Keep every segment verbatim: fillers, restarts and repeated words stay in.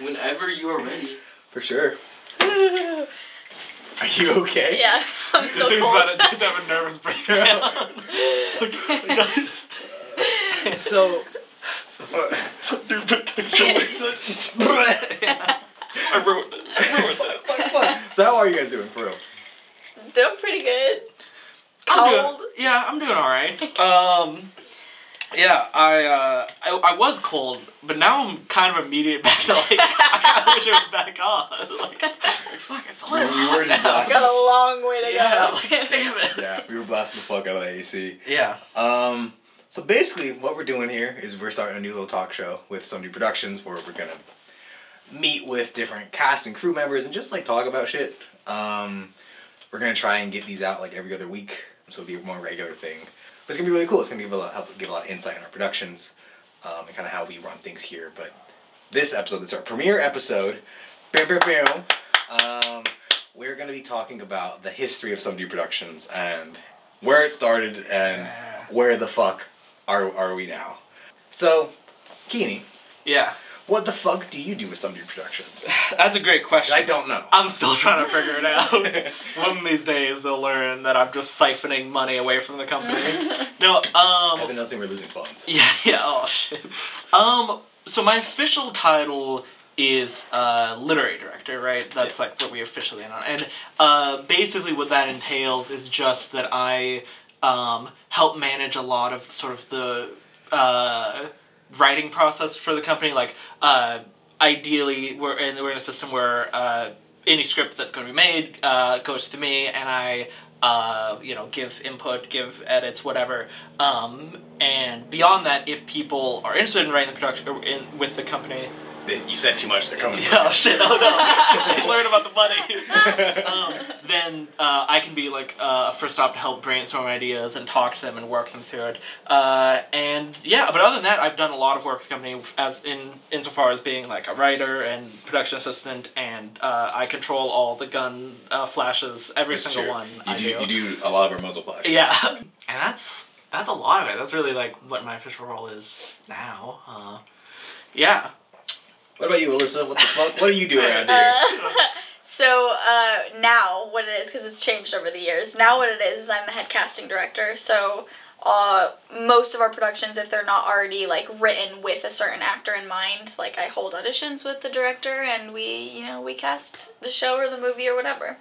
Whenever you are ready. For sure. Are you okay? Yeah, I'm still cold. About to, to have a nervous breakdown. So, Some Dude Productions. I ruined it. I ruined it. Fuck, fuck, fuck. So how are you guys doing, for real? Doing pretty good. Cold. I'm doing, yeah, I'm doing all right. Um, yeah, I, uh, I I was cold, but now I'm kind of immediate back to like. I kind of wish it was back off. Like, like fuck, it's a little. We were, we were just blasting. Got a long way to yeah, go. Like, damn it. Yeah, we were blasting the fuck out of the A C. Yeah. Um. So basically, what we're doing here is we're starting a new little talk show with Some Dude Productions, where we're gonna meet with different cast and crew members and just like talk about shit. Um. We're gonna try and get these out like every other week, so it'll be a more regular thing. But it's gonna be really cool. It's gonna give a lot, help give a lot of insight in our productions um, and kind of how we run things here. But this episode, this is our premiere episode. Bam, bam, bam. Um, we're gonna be talking about the history of Some Dude Productions and where it started and yeah. where the fuck are are we now. So, Keeney. Yeah. What the fuck do you do with Some Dude Productions? That's a great question. I don't know. I'm still trying to figure it out. One of these days they'll learn that I'm just siphoning money away from the company. No, um... I've been noticing we're losing funds. Yeah, yeah, oh shit. Um, so my official title is uh, literary director, right? That's yeah. like what we officially in on. And uh, basically what that entails is just that I um, help manage a lot of sort of the... Uh, writing process for the company, like uh, ideally we're in, we're in a system where uh, any script that's going to be made uh, goes to me, and I uh, you know, give input, give edits, whatever, um, and beyond that, if people are interested in writing the production or in, with the company. You said too much, they're coming. Oh shit, oh no, they learn about the money. um, then uh, I can be like uh, a first stop to help brainstorm ideas and talk to them and work them through it. Uh, and yeah, but other than that, I've done a lot of work with the company as in, insofar as being like a writer and production assistant, and uh, I control all the gun uh, flashes, every that's single true. One you I do, do. You do a lot of our muzzle flashes. Yeah, and that's, that's a lot of it. That's really like what my official role is now. Uh, yeah. What about you, Alyssa? What the fuck? What do you do around here? Uh, so, uh, now what it is, because it's changed over the years, now what it is is I'm the head casting director, so uh, most of our productions, if they're not already, like, written with a certain actor in mind, like, I hold auditions with the director, and we, you know, we cast the show or the movie or whatever.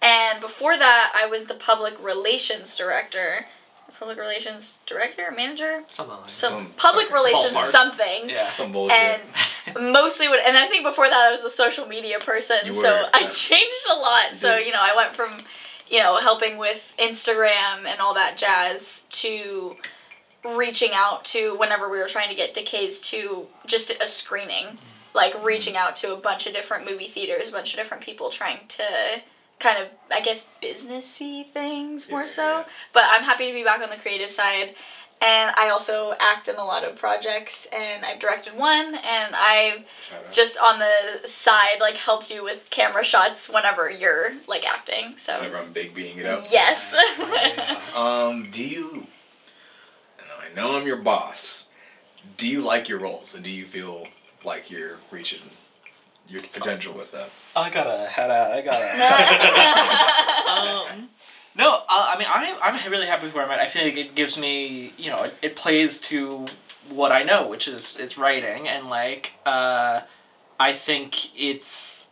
And before that, I was the public relations director. Public relations director, manager, something like some, some public fucking relations ballpark. Something. Yeah, some bullshit. And mostly what, and I think before that I was a social media person, you so were, I uh, changed a lot. You so did. You know, I went from you know helping with Instagram and all that jazz to reaching out to whenever we were trying to get D K's to just a screening, mm. like reaching out to a bunch of different movie theaters, a bunch of different people trying to. Kind of, I guess, businessy things more yeah, so. Yeah. But I'm happy to be back on the creative side. And I also act in a lot of projects, and I've directed one, and I've just on the side, like, helped you with camera shots whenever you're, like, acting, so. Whenever I'm big being it up. Yes. um, do you, and I know I'm your boss, do you like your roles, and do you feel like you're reaching your potential with that? I gotta head out. I gotta. um, no, uh, I mean, I, I'm really happy with where I'm at. I feel like it gives me, you know, it, it plays to what I know, which is it's writing, and like, uh, I think it's,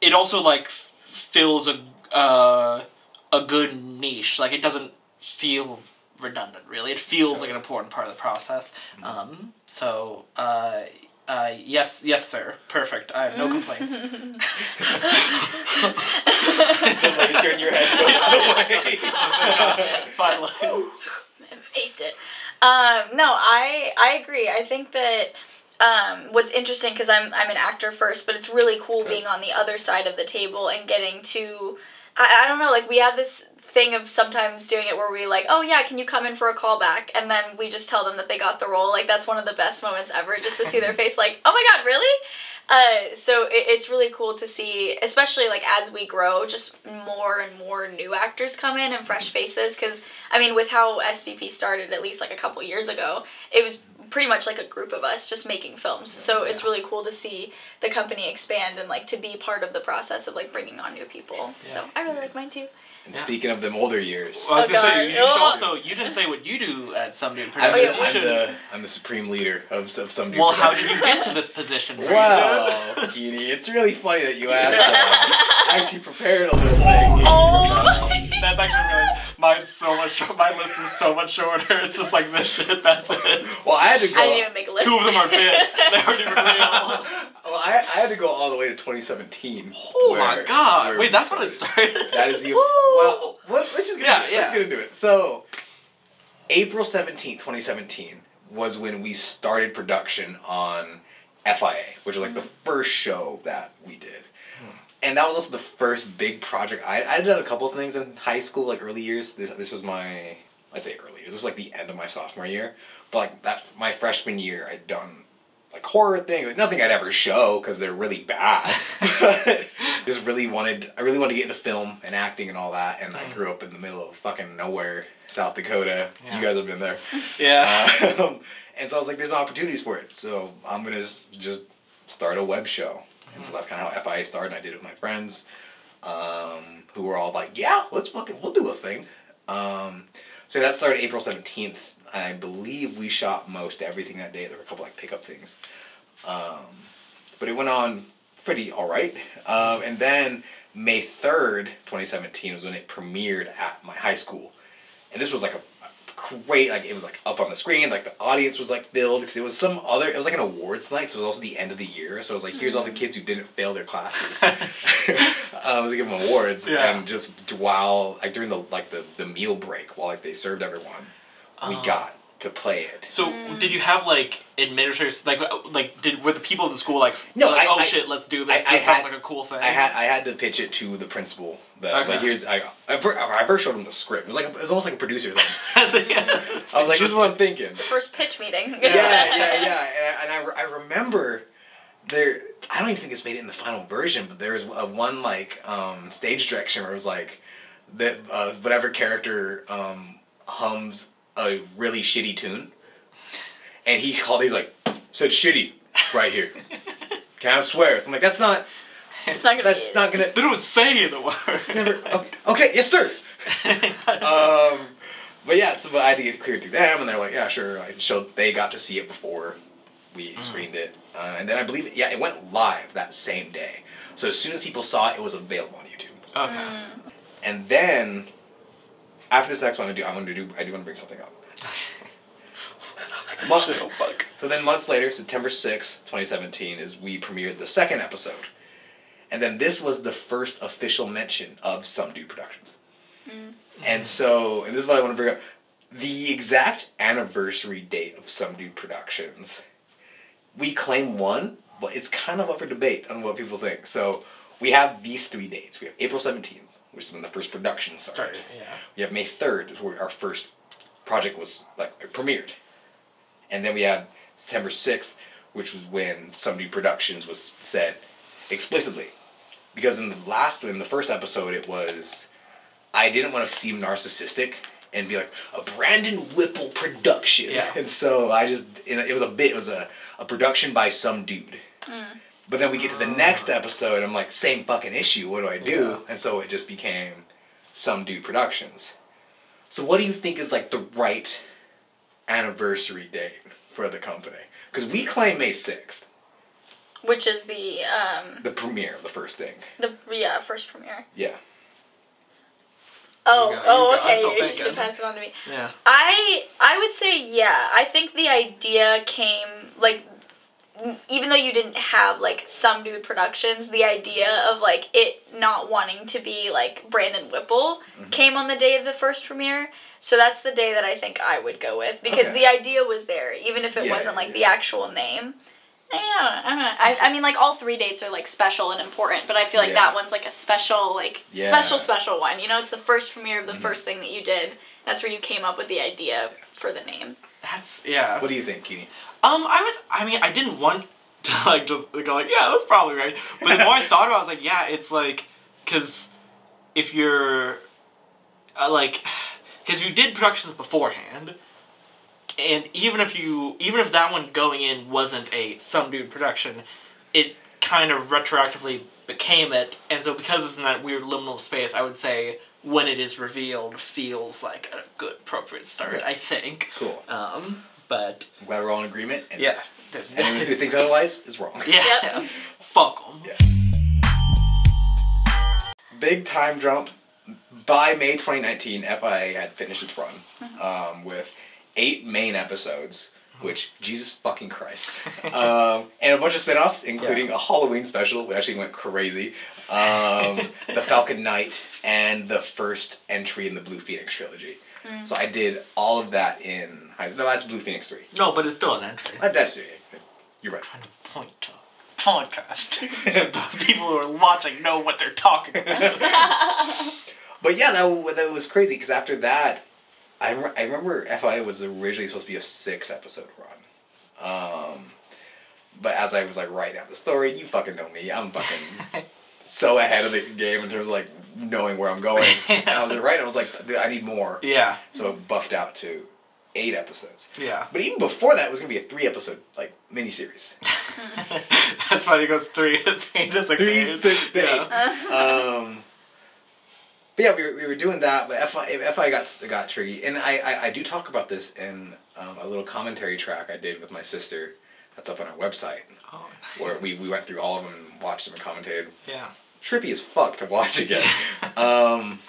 it also like fills a uh, a good niche. Like it doesn't feel redundant, really. It feels totally. Like an important part of the process. Mm-hmm. Um, so. Uh, Uh, yes, yes, sir. Perfect. I have no complaints. The laser in your head goes away. Finally. Aced it. Um, no, I, I agree. I think that um, what's interesting, because I'm, I'm an actor first, but it's really cool being on the other side of the table and getting to, I, I don't know, like we have this thing of sometimes doing it where we like, oh yeah, can you come in for a callback? And then we just tell them that they got the role. Like that's one of the best moments ever, just to see their face like, oh my god, really? Uh, so it, it's really cool to see, especially like as we grow, just more and more new actors come in and fresh faces. Cause I mean, with how S D P started, at least like a couple years ago, it was pretty much like a group of us just making films. So yeah. It's really cool to see the company expand and like to be part of the process of like bringing on new people. Yeah. So I really yeah. like mine too. And yeah. speaking of them older years. Well, I was oh, gonna God. say, you, you oh. also, you didn't say what you do at Some Dude Productions. I'm, I'm, the, I'm the supreme leader of, of Some Dude Well, how did you get to this position? Wow, Keeney, it's really funny that you asked that. I actually prepared a little thing. Oh, my That's actually really... Mine's so much short. My list is so much shorter. It's just like this shit, that's it. Well, I had to go... I didn't even make a list. Two of them are bits. They aren't even real. Well, I, I had to go all the way to twenty seventeen. Oh, where, my God. Wait, that's started. when it started? That is the... Well, let's just get yeah, into it. Yeah. Let's get into it. So, April seventeenth, twenty seventeen was when we started production on F I A, which was like mm. the first show that we did. Mm. And that was also the first big project. I I did a couple of things in high school, like early years. This this was my, I say early years. This was like the end of my sophomore year. But like that, my freshman year, I'd done like horror things, like nothing I'd ever show because they're really bad. But just really wanted, I really wanted to get into film and acting and all that. And mm. I grew up in the middle of fucking nowhere, South Dakota. Yeah. You guys have been there. Yeah. Um, and so I was like, there's no opportunities for it. So I'm gonna just start a web show. And so that's kind of how F I A started, and I did it with my friends, um, who were all like, yeah, let's fucking, we'll do a thing. Um, so that started April seventeenth, and I believe we shot most everything that day. There were a couple, like, pickup things. Um, but it went on pretty all right. Um, and then May third, twenty seventeen was when it premiered at my high school. And this was, like, a great, like, it was, like, up on the screen, like, the audience was, like, filled, because it was some other, it was, like, an awards night, so it was also the end of the year, so it was, like, here's all the kids who didn't fail their classes. I uh, was, like, giving them awards, yeah. and just while, like, during the, like, the, the meal break, while, like, they served everyone, we um, got to play it. So, mm. did you have, like, administrators, like, like, did, were the people in the school, like, no, like, I, oh, I, shit, let's do this, I, this I sounds had, like a cool thing? I had, I had to pitch it to the principal. That okay. I was like, here's, I, I first showed him the script. It was like, it was almost like a producer thing. yeah, I was like, this is what I'm thinking. The first pitch meeting. yeah, yeah, yeah. And I, and I, I remember there, I don't even think this made it in the final version, but there was a one like um, stage direction where it was like, that uh, whatever character um, hums a really shitty tune. And he called, he's like, said shitty right here. Can I swear? So I'm like, that's not... It's not gonna That's be not gonna. They don't say the word. It's never. Okay, okay, yes, sir. um, but yeah, so I had to get cleared through them, and they're like, yeah, sure. I showed, they got to see it before we mm. screened it, uh, and then I believe, it, yeah, it went live that same day. So as soon as people saw it, it was available on YouTube. Okay. Mm. And then after this next one, I do. I want to do. I do want to bring something up. Month, oh fuck. So then months later, September sixth, twenty seventeen, is we premiered the second episode. And then this was the first official mention of Some Dude Productions. Mm. And so, and this is what I want to bring up. The exact anniversary date of Some Dude Productions, we claim one, but it's kind of up for debate on what people think. So we have these three dates. We have April seventeenth, which is when the first production started. started yeah. We have May third, where our first project was, like, premiered. And then we have September sixth, which was when Some Dude Productions was said explicitly. Because in the last, in the first episode, it was, I didn't want to seem narcissistic and be like, a Brandon Whipple production. Yeah. And so I just, it was a bit, it was a, a production by some dude. Mm. But then we get to the next episode, I'm like, same fucking issue, what do I do? Yeah. And so it just became Some Dude Productions. So what do you think is like the right anniversary date for the company? Because we claim May sixth. Which is the, um... the premiere, the first thing. The, yeah, first premiere. Yeah. Oh, got, oh, okay, you should pass it on to me. Yeah. I, I would say, yeah, I think the idea came, like, even though you didn't have, like, Some Dude Productions, the idea of, like, it not wanting to be, like, Brandon Whipple mm-hmm. came on the day of the first premiere. So that's the day that I think I would go with, because okay. the idea was there, even if it yeah, wasn't, like, yeah. the actual name. I don't know. I, I mean, like, all three dates are, like, special and important, but I feel like yeah. that one's, like, a special, like, yeah. special, special one. You know, it's the first premiere of the mm-hmm. first thing that you did. That's where you came up with the idea for the name. That's, yeah. What do you think, Keeney? Um, I was, I mean, I didn't want to, like, just go, like, yeah, that's probably right. But the more I thought about it, I was like, yeah, it's, like, because if you're, uh, like, because you did productions beforehand... And even if you, even if that one going in wasn't a Some Dude production, it kind of retroactively became it. And so because it's in that weird liminal space, I would say when it is revealed feels like a good appropriate start, okay. I think. Cool. Um, but I'm glad we're all in agreement. And yeah. There's anyone who thinks otherwise is wrong. Yeah. Yep. Fuck them. Yeah. Big time jump. By May twenty nineteen, F I A had finished its run um, with eight main episodes, which, Jesus fucking Christ, um, and a bunch of spin-offs, including yeah. a Halloween special, which actually went crazy, um, the Falcon Knight, and the first entry in the Blue Phoenix trilogy. Mm. So I did all of that in... No, that's Blue Phoenix three. No, but it's still an entry. That, that's it. You're right. I'm trying to point to podcast so the people who are watching know what they're talking about. But yeah, that, that was crazy, because after that, I, re I remember F I A was originally supposed to be a six-episode run. Um, but as I was, like, writing out the story, you fucking know me. I'm fucking so ahead of the game in terms of, like, knowing where I'm going. And I was like, right, I was like, I need more. Yeah. So it buffed out to eight episodes. Yeah. But even before that, it was going to be a three-episode, like, miniseries. That's funny. It goes three. three, just like three, six, yeah. Um... But yeah, we were, we were doing that, but F I A got got tricky, and I, I, I do talk about this in um, a little commentary track I did with my sister that's up on our website, oh, nice. Where we, we went through all of them and watched them and commentated. Yeah. Trippy as fuck to watch again. um,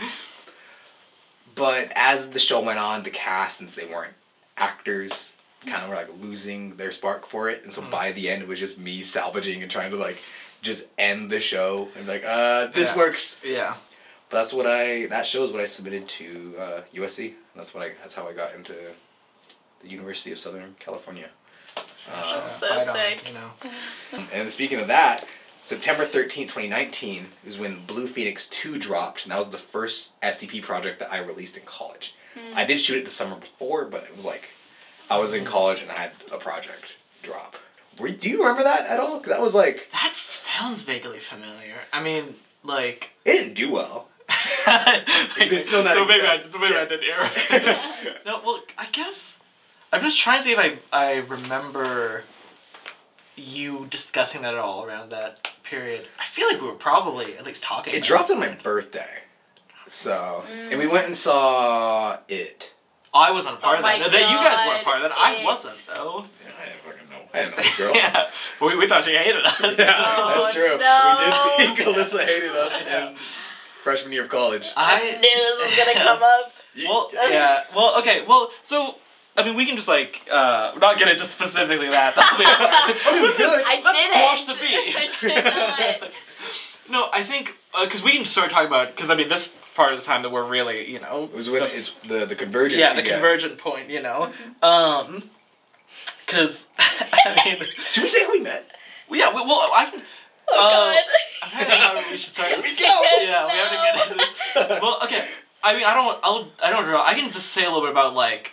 but as the show went on, the cast, since they weren't actors, kind of were like losing their spark for it, and so mm. by the end it was just me salvaging and trying to like just end the show and be like, uh, this yeah. works. Yeah. But that's what I, that show is what I submitted to uh, U S C. That's what I, that's how I got into the University of Southern California. Uh, that's so sick. On, you know. And speaking of that, September thirteenth, twenty nineteen is when Blue Phoenix two dropped, and that was the first S D P project that I released in college. Mm. I did shoot it the summer before, but it was like, I was in college and I had a project drop. Were, do you remember that at all? 'Cause that was like... That sounds vaguely familiar. I mean, like... It didn't do well. Like, it's still not so maybe I, so maybe yeah. I did error. No, well, I guess I'm just trying to see if I I remember you discussing that at all around that period. I feel like we were probably at least talking. It about dropped it. on my birthday, so mm. and we went and saw it. I wasn't a part oh of that. No, that you guys weren't a part of that. It. I wasn't though. Yeah, I didn't fucking know. I didn't know this girl. Yeah, but we, we thought she hated us. Yeah, oh, that's true. No. We did think Alyssa hated us. And freshman year of college. I, I knew this was gonna come up. Well, yeah. Well, okay. Well, so I mean, we can just like uh, not get into specifically that. That'll be I Let's did it. Squash the beat. I did not. No, I think because uh, we can start talking about because I mean this part of the time that we're really you know it was when stuff, it's the the convergent yeah the yeah. convergent point you know because mm-hmm. um, I mean should we say how we met? Well, yeah. Well, I can. Oh God. Um, I'm trying to think how we should start. Here we go! Yeah, we have to get into it. Well, okay. I mean, I don't. I'll. I don't know. I can just say a little bit about like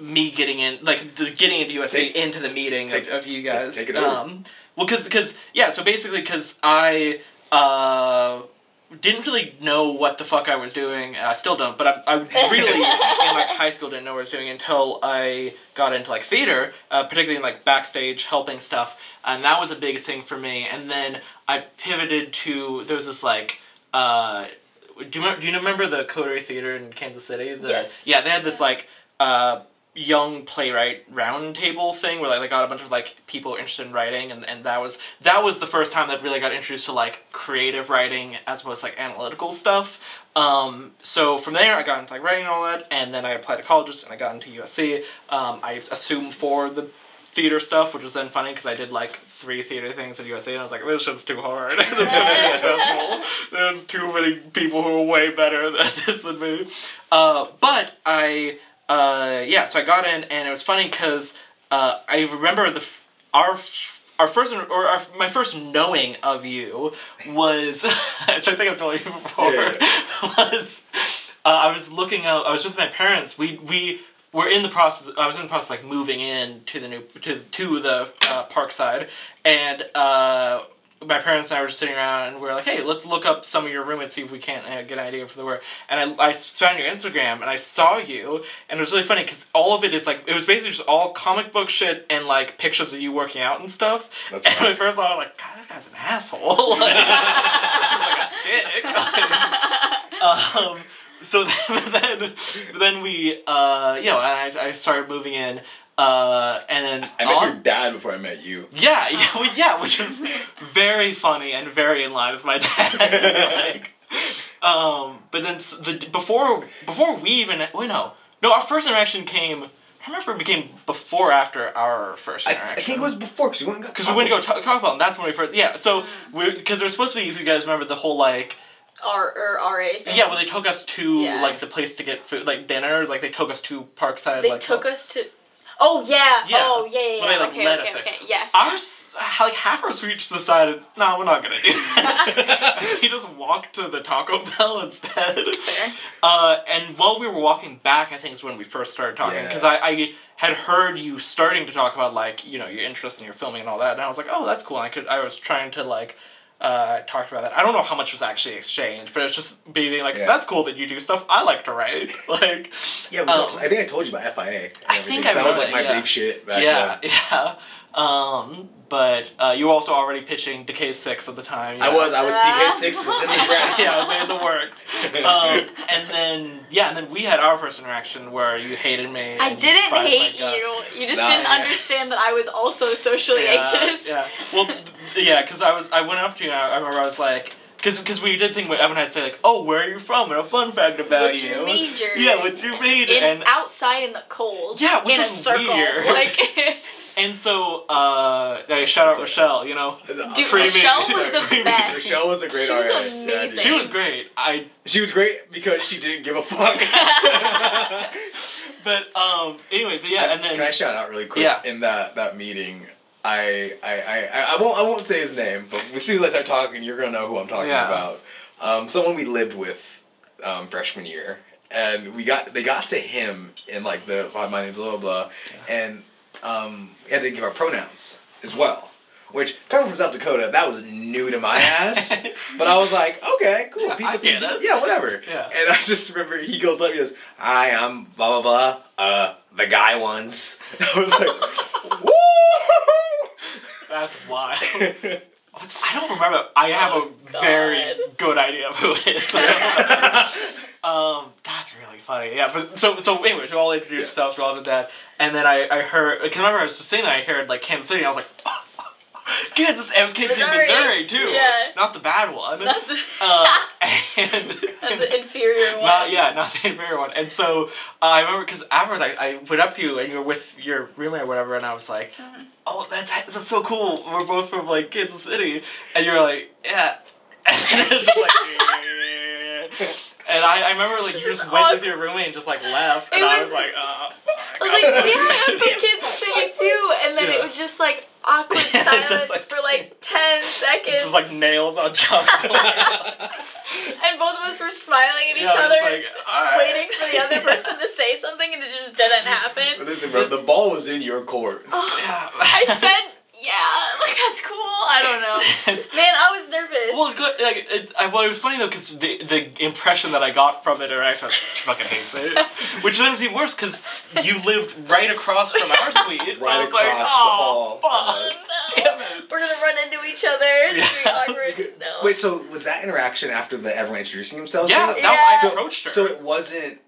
me getting in, like getting into U S C, take, into the meeting take, of, of you guys. Take, take it um, over. Well, cause, cause, yeah. So basically, cause I uh, didn't really know what the fuck I was doing. And I still don't. But I, I really in like high school didn't know what I was doing until I got into like theater, uh, particularly in like backstage helping stuff. And that was a big thing for me. And then I pivoted to, there was this like, uh, do you, do you remember the Coterie Theater in Kansas City? The, yes. Yeah, they had this like, uh, young playwright round table thing where like, they got a bunch of like people interested in writing. And, and that was, that was the first time that I really got introduced to like creative writing as well as like analytical stuff. Um, so from there I got into like writing and all that. And then I applied to colleges and I got into U S C. Um, I assume for the theater stuff, which was then funny because I did like three theater things at U S A and I was like, this shit's too hard. This shit is stressful. There's too many people who are way better at this than me. Uh, but I, uh, yeah, so I got in and it was funny because uh, I remember the f our f our first or our, my first knowing of you was, which I think I've told you before, yeah, yeah, yeah. was uh, I was looking out. I was with my parents. We we. We're in the process. I was in the process, like moving in to the new to to the uh, Parkside, and uh, my parents and I were just sitting around, and we were like, hey, let's look up some of your room and see if we can't uh, get an idea for the work. And I, I found your Instagram, and I saw you, and it was really funny, because all of it is, like, it was basically just all comic book shit and, like, pictures of you working out and stuff. That's and when I first thought, I was like, God, this guy's an asshole. Like, that seems like a dick. um... So then, then, then we, uh, you know, I, I started moving in, uh, and then... I met on, your dad before I met you. Yeah, yeah, well, yeah, which is very funny and very in line with my dad. Like, um, but then the, before before we even... Wait, no. No, our first interaction came... I remember it became before or after our first interaction. I, I think it was before, because we went to go Because we went to go talk, talk about them. That's when we first... Yeah, so... Because they're supposed to be, if you guys remember, the whole, like... Or R A thing. Yeah, well, they took us to, yeah. like, the place to get food, like, dinner. Like, they took us to Parkside. They like, took well. us to... Oh, yeah. yeah. Oh, yeah, yeah, well, they, like, okay, led okay, us okay. There. Yes. Our, like, half our suite just decided, no, we're not going to do that. He just walked to the Taco Bell instead. Fair. Uh, and while we were walking back, I think is when we first started talking. Because yeah. I, I had heard you starting to talk about, like, you know, your interest in your filming and all that. And I was like, oh, that's cool. And I could, I was trying to, like... Uh, talked about that. I don't know how much was actually exchanged, but it's just being like, yeah. that's cool that you do stuff. I like to write. Like, yeah, we um, talked, I think I told you about F I A. I think I that was like my yeah. big shit back yeah, then. Yeah, yeah. Um, but uh, you were also already pitching D K six at the time. Yeah. I was. I was. D K six was in the track. Yeah, I was in the works. Um, and then yeah, and then we had our first interaction where you hated me. I didn't hate you. You just no, didn't yeah. understand that I was also socially yeah, anxious. Yeah. Well. Yeah, because I was, I went up to you, and I remember I was like, because we did think, Evan and I said, like, oh, where are you from? And a fun fact about what's you. What's your major? Yeah, what's your major? In, and outside in the cold. Yeah, which in is a circle. Weird. Like, and so, uh, yeah, shout out Rochelle, you know. Dude, Rochelle was the best. Rochelle was a great artist. She was amazing. Yeah, she was great. I, she was great because she didn't give a fuck. But, um, anyway, but yeah, I, and then. Can I shout out really quick? Yeah. In that, that meeting. I, I, I, I won't I won't say his name, but as soon as I start talking, you're gonna know who I'm talking yeah. about. Um, someone we lived with um, freshman year, and we got they got to him in like the oh, my name's blah blah blah, and um, we had to give our pronouns as well. Which coming from South Dakota, that was new to my ass. But I was like, okay, cool. Yeah, people I get it. Yeah, whatever. Yeah. And I just remember he goes up, he goes, "Hi, I'm blah blah blah, uh, the guy ones." And I was like, "Woo!" That's wild. I don't remember. I have oh, a God. very good idea of who it is. um, that's really funny. Yeah, but so so anyway, we all introduced yeah. ourselves. We all did that, and then I I heard. Cause I remember I was just saying that I heard like Kansas City. And I was like, oh, oh, Kansas. It was Kansas City, Missouri too. Yeah. Not the bad one. Not the, uh, and, not the inferior one. Not, yeah, not the inferior one. And so uh, I remember because afterwards I I went up to you and you were with your roommate or whatever, and I was like. Mm-hmm. Oh, that's, that's so cool. We're both from, like, Kansas City. And you were like, yeah. And it's just like, yeah. And I, I remember, like, this you just went awful. with your roommate and just, like, left. And was, I was like, oh. I was like, yeah, I'm from Kansas City, too. And then yeah. it was just, like, awkward silence just, like, for, like, ten seconds. Just, like, nails on chocolate. And both of us were smiling at each yeah, other, like, right. waiting for the other person to say something, and it just didn't happen. Listen, bro, the ball was in your court. Oh, yeah. I said, yeah, like, that's cool. I don't know. Man, I was nervous. Well, good, like, it, I, well, it was funny, though, because the, the impression that I got from it, or I thought, she fucking hates it. Which then was even worse, because you lived right across from our suite. Right so I was like, oh, fuck. Oh, no. Damn it. We're going to run into each other. It's yeah. going to be awkward. No. Wait, so was that interaction after the everyone introducing themselves? Yeah, that yeah. was, I approached her. So, so it wasn't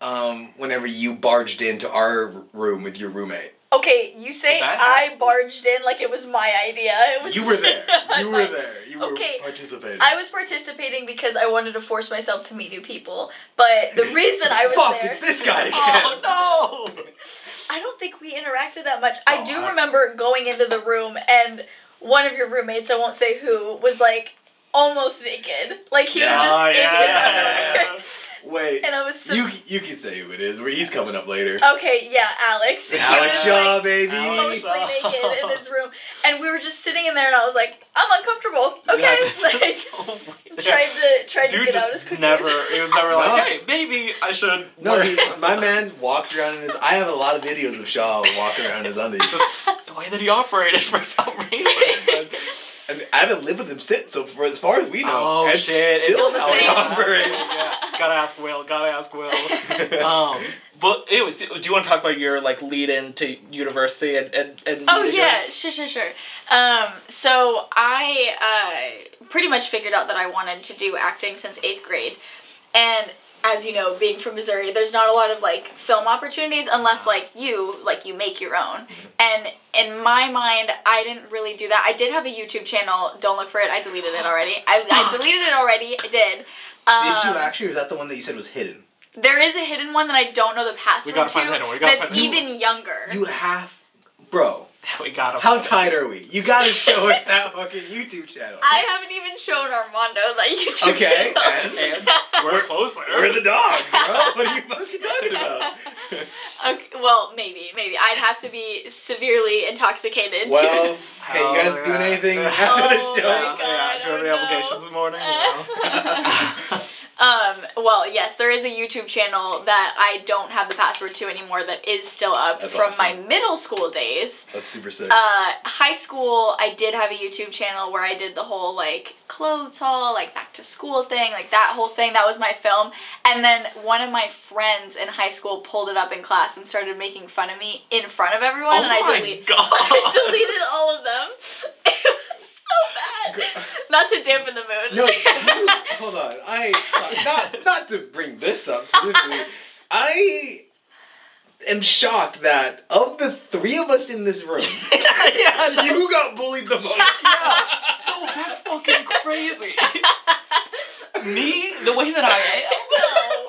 um, whenever you barged into our room with your roommate. Okay, you say I barged in like it was my idea. It was You were there. You were there. You were okay. participating. I was participating because I wanted to force myself to meet new people. But the reason I was Fuck, there... Fuck, it's this guy again. Oh, no! I don't think we interacted that much. Oh, I do I... remember going into the room and one of your roommates, I won't say who, was like almost naked. Like he yeah, was just yeah, in his yeah, underwear. Yeah. Wait, and I was so you, you can say who it is. He's coming up later. Okay, yeah, Alex. Alex Shaw, like, baby. Alex mostly naked in this room. And we were just sitting in there, and I was like, I'm uncomfortable. Okay. Yeah, like, so tried to, tried Dude to get out as quickly as possible. It was never like, hey, maybe I should. No, he, my man walked around in his... I have a lot of videos of Shaw walking around in his undies. Just the way that he operated for some reason. I mean, I haven't lived with him since, so for as far as we know, oh it's shit, still it's the same. Yeah. Gotta ask Will. Gotta ask Will. um, but anyways, do you want to talk about your like lead in to university and and, and oh yeah, sure, sure, sure. Um, so I uh, pretty much figured out that I wanted to do acting since eighth grade, and. As you know, being from Missouri, there's not a lot of, like, film opportunities unless, like, you, like, you make your own. And in my mind, I didn't really do that. I did have a YouTube channel. Don't look for it. I deleted it already. I, I deleted it already. I did. Um, did you actually, or was that the one that you said was hidden? There is a hidden one that I don't know the password to. We gotta find that one. We gotta find that one. That's even younger. You have... Bro. We got him. How tight are we? You gotta show us that fucking YouTube channel. I haven't even shown Armando that YouTube okay, channel. Okay, and, and we're closer. We're the dogs, bro. What are you fucking talking about? Okay, well, maybe, maybe. I'd have to be severely intoxicated. Well, to... hey, you guys oh, doing yeah. anything yeah. after oh, the show? My God, yeah, I drove the applications this morning. You know. Um, well, yes, there is a YouTube channel that I don't have the password to anymore that is still up That's from awesome. my middle school days. That's super sick. Uh, high school, I did have a YouTube channel where I did the whole, like, clothes haul, like, back to school thing, like, that whole thing. That was my film. And then one of my friends in high school pulled it up in class and started making fun of me in front of everyone. Oh and I, delete God. I deleted all of them. It was so bad. Girl. Not to dampen the mood. No, you, hold on. I... Not, not to bring this up, specifically, I am shocked that of the three of us in this room, yeah, you got bullied the most. Yeah. No, that's fucking crazy. Me? The way that I am? No.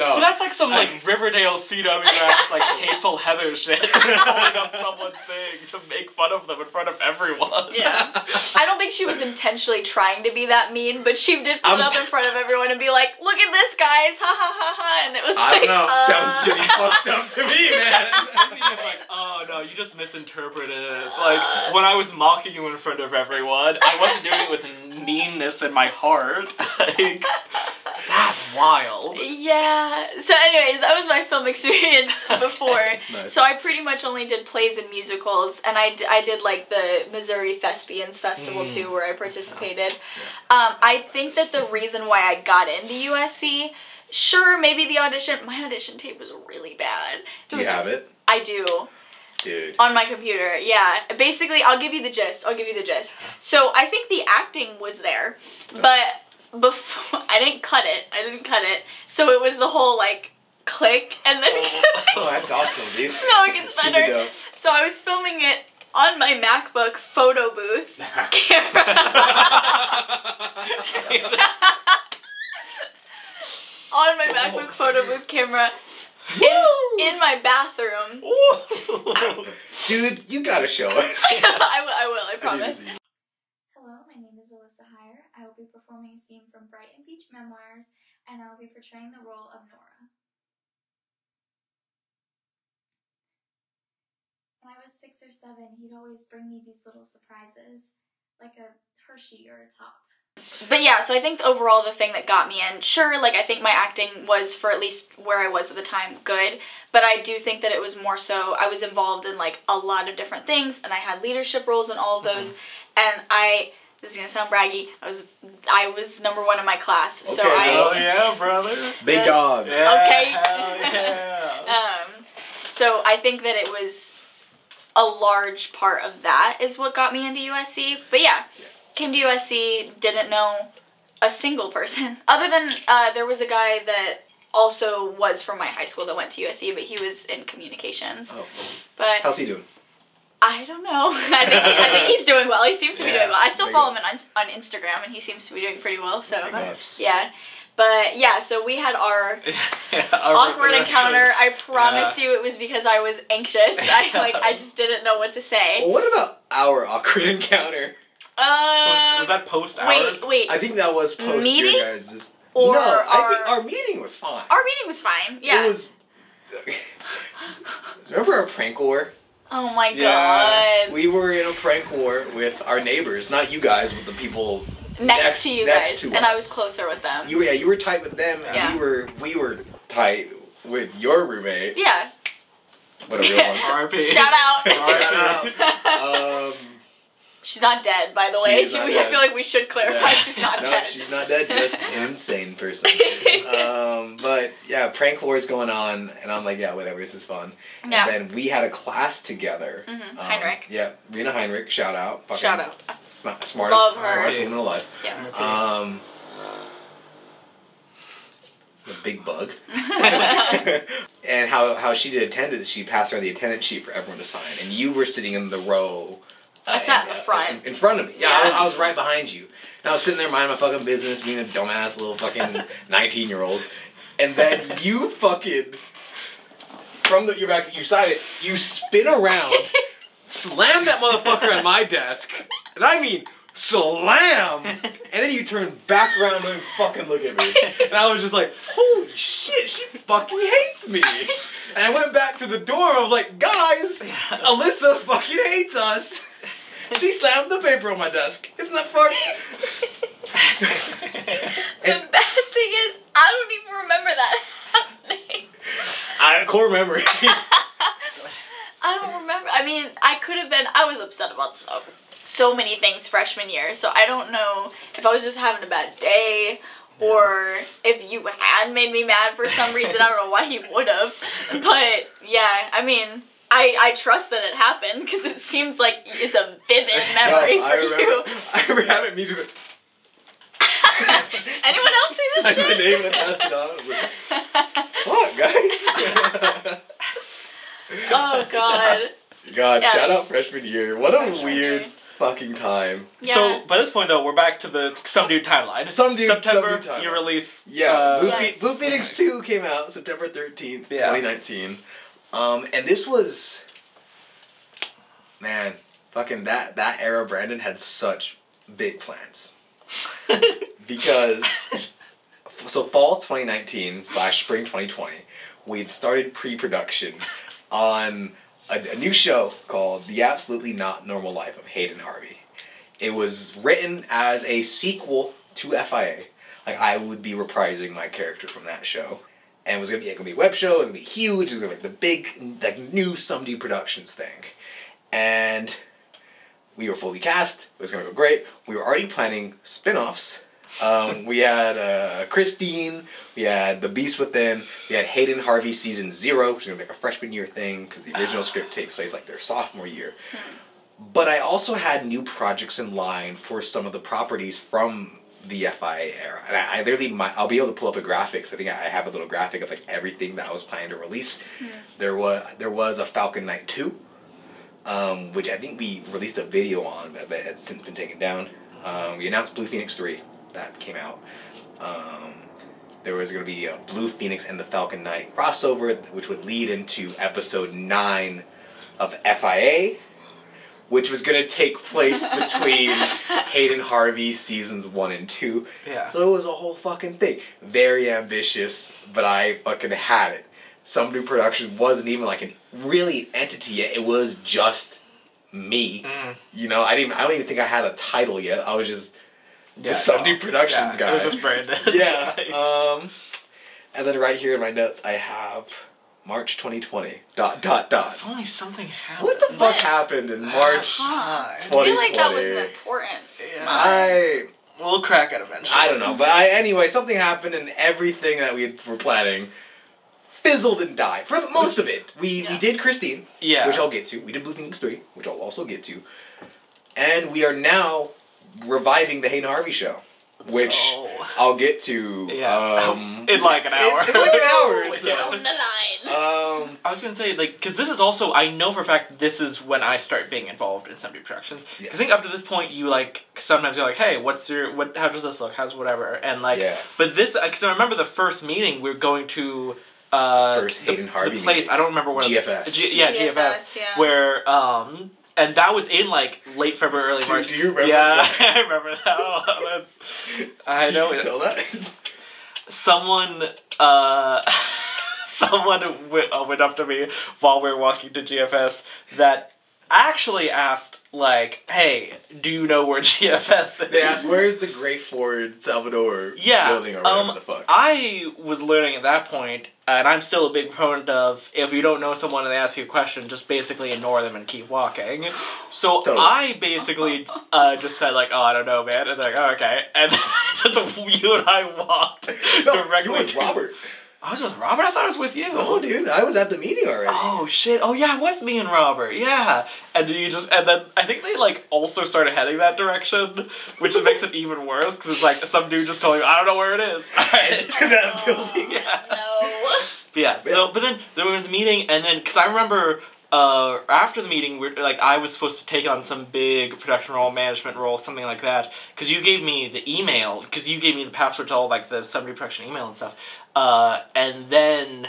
No. That's like some like I... Riverdale C W acts, like hateful Heather shit. Pulling up someone's thing to make fun of them in front of everyone. Yeah. I don't think she was intentionally trying to be that mean, but she did put I'm up in front of everyone and be like, "Look at this, guys! Ha ha ha ha!" And it was I like, don't know. Uh... sounds pretty fucked up to me, man. And I'm like, oh no, you just misinterpreted it. Like when I was mocking you in front of everyone, I wasn't doing it with meanness in my heart. Like, that's wild. Yeah. So, anyways, that was my film experience before. Nice. So I pretty much only did plays and musicals, and I, d I did like the Missouri Thespians Festival. Mm. too, where I participated. Yeah. Um, I think that the reason why I got into U S C, sure, maybe the audition, my audition tape was really bad. It do you was, have it? I do. Dude. On my computer, yeah. Basically, I'll give you the gist. I'll give you the gist. So I think the acting was there, no. but before, I didn't cut it. I didn't cut it. So it was the whole, like, click, and then... Oh, oh that's awesome, dude. No, it gets better. So I was filming it on my MacBook photo booth camera. On my MacBook photo booth camera. In, in my bathroom. Dude, you gotta show us. I will, I will, I promise. Hello, my name is Alyssa Heyer. I will be performing a scene from Bright and Peach Memoirs, and I will be portraying the role of Nora. When I was six or seven, he'd always bring me these little surprises, like a Hershey or a top. But yeah, so I think overall the thing that got me in, sure, like I think my acting was, for at least where I was at the time, good, but I do think that it was more so I was involved in like a lot of different things, and I had leadership roles in all of those, mm-hmm. and I... This is gonna sound braggy. I was I was number one in my class, okay, so I... Oh yeah, brother. Big was, dog. Yeah, okay. Hell yeah. um, so I think that it was... a large part of that is what got me into U S C. But yeah, yeah. Came to U S C, didn't know a single person. Other than, uh, there was a guy that also was from my high school that went to U S C, but he was in communications. Oh, but how's he doing? I don't know. I think, I think he's doing well. He seems to be yeah, doing well. I still follow him on, on Instagram, and he seems to be doing pretty well, so nice. Yeah. But yeah, so we had our, yeah, our awkward encounter. I promise yeah. you it was because I was anxious. I like I just didn't know what to say. Well, what about our awkward encounter? Uh, so was, was that post hours? Wait, wait. I think that was post meeting? You guys just, or no, our, I think our meeting was fine. Our meeting was fine, yeah. It was... Remember our prank war? Oh my yeah. god. We were in a prank war with our neighbors. Not you guys, but the people... Next, next to you next guys, to and I was closer with them. You, yeah, you were tight with them, and yeah. we were we were tight with your roommate. Yeah. Whatever you want. R I P. Shout out. Shout out. Um, She's not dead, by the way. She, we, I feel like we should clarify yeah. she's not no, dead. She's not dead, just an insane person. Um, but yeah, prank war's going on, and I'm like, yeah, whatever, this is fun. Yeah. And then we had a class together. Mm-hmm. um, Heinrich. Yeah, Rena Heinrich, shout out. Fucking shout out. Sm smartest, Love her. Smartest woman alive. Yeah. Okay. Um, the big bug. And how, how she did attendance, she passed around the attendance sheet for everyone to sign. And you were sitting in the row. Uh, I sat in the front. Uh, in, in front of me. Yeah, yeah. I, was, I was right behind you. And I was sitting there minding my fucking business, being a dumbass little fucking nineteen-year-old. And then you fucking, from the, your back, you side it, you spin around, slam that motherfucker on my desk. And I mean, slam! And then you turn back around and fucking look at me. And I was just like, holy shit, she fucking hates me. And I went back to the dorm, I was like, guys, Alyssa fucking hates us. She slammed the paper on my desk. Isn't that fucked? The bad thing is, I don't even remember that happening. I have core memory. I don't remember. I mean, I could have been, I was upset about stuff. So many things freshman year, so I don't know if I was just having a bad day or yeah. if you had made me mad for some reason. I don't know why you would have, but yeah, I mean, I, I trust that it happened because it seems like it's a vivid memory no, I for remember, you. I remember having me do it. Anyone else see this shit? I name and pass it on. What, guys? Oh, God. God, yeah. Shout out freshman year. What a freshman weird... Year. Fucking time. Yeah. So by this point though, we're back to the Some Dude timeline. Some Dude September some dude you release. Yeah. Uh, Blue, yes. Blue Phoenix two came out September thirteenth, yeah. twenty nineteen. Um, and this was, man, fucking that that era. Brandon had such big plans because so fall twenty nineteen slash spring twenty twenty, we'd started pre production on. A, a new show called The Absolutely Not Normal Life of Hayden Harvey. It was written as a sequel to F I A. Like, I would be reprising my character from that show. And it was gonna be, it was gonna be a web show, it was gonna be huge, it was gonna be like the big, like, new Some Dude Productions thing. And we were fully cast, it was gonna go great. We were already planning spin-offs. Um, we had uh, Christine, we had The Beast Within, we had Hayden Harvey Season zero, which is going to make a freshman year thing, because the original uh. script takes place like their sophomore year. But I also had new projects in line for some of the properties from the F I A era. And I, I literally, my, I'll be able to pull up a graphics. I think I have a little graphic of like everything that I was planning to release. Yeah. There was there was a Falcon Knight two, um, which I think we released a video on, but it's since been taken down. Um, we announced Blue Phoenix three. That came out. Um, there was going to be a Blue Phoenix and the Falcon Knight crossover, which would lead into episode nine of F I A, which was going to take place between Hayden Harvey seasons one and two. Yeah. So it was a whole fucking thing. Very ambitious, but I fucking had it. Some Dude Productions wasn't even like a really entity yet. It was just me. Mm. You know, I didn't. I don't even think I had a title yet. I was just. The yeah, Some Dude no. Productions yeah, guy. It was just Brandon. Yeah. Um, and then right here in my notes, I have March twenty twenty. Dot, dot, dot. If only something happened. What the fuck happened in March uh, twenty twenty? I feel like that wasn't important. Yeah. I, we'll crack it eventually. I don't know. But I, anyway, something happened and everything that we were planning fizzled and died. For the, most of it. We, yeah. we did Christine, yeah. which I'll get to. We did Blue Phoenix three, which I'll also get to. And we are now... reviving the Hayden Harvey show, Let's which go. I'll get to yeah. um, in like an hour. In, in like an hour or so. Down the line. Um, I was gonna say like because this is also I know for a fact this is when I start being involved in Some Dude Productions. Because yeah. I think up to this point you like sometimes you're like, hey, what's your what? How does this look? How's whatever? And like, yeah. but this because I remember the first meeting we we're going to. Uh, first Hayden the, Harvey the place meeting. I don't remember what G F S. It was, G, yeah, G F S. G F S. Yeah. Where. Um, And that was in, like, late February, early March. Do, do you remember yeah, that? Yeah, I remember that. Oh, that's, I know. Can you tell that? Someone, uh, someone went, uh, went up to me while we were walking to G F S that actually asked, like, hey, do you know where G F S is? They asked, where's the Gray Ford Salvador yeah, building or whatever um, the fuck? I was learning at that point And I'm still a big proponent of, if you don't know someone and they ask you a question, just basically ignore them and keep walking. So totally. I basically uh, just said, like, oh, I don't know, man. And they're like, oh, okay. And just you and I walked no, directly. You were with Robert. I was with Robert? I thought I was with you. No, dude. I was at the meeting already. Oh, shit. Oh, yeah, it was me and Robert. Yeah. And you just, and then I think they, like, also started heading that direction, which makes it even worse, because it's like, some dude just told me, I don't know where it is. It's to that building. Yeah. No. But yeah, so, but then, then we were at the meeting, and then, because I remember, uh, after the meeting, we're, like, I was supposed to take on some big production role, management role, something like that, because you gave me the email, because you gave me the password to all, like, the Some Dude Production email and stuff. Uh, and then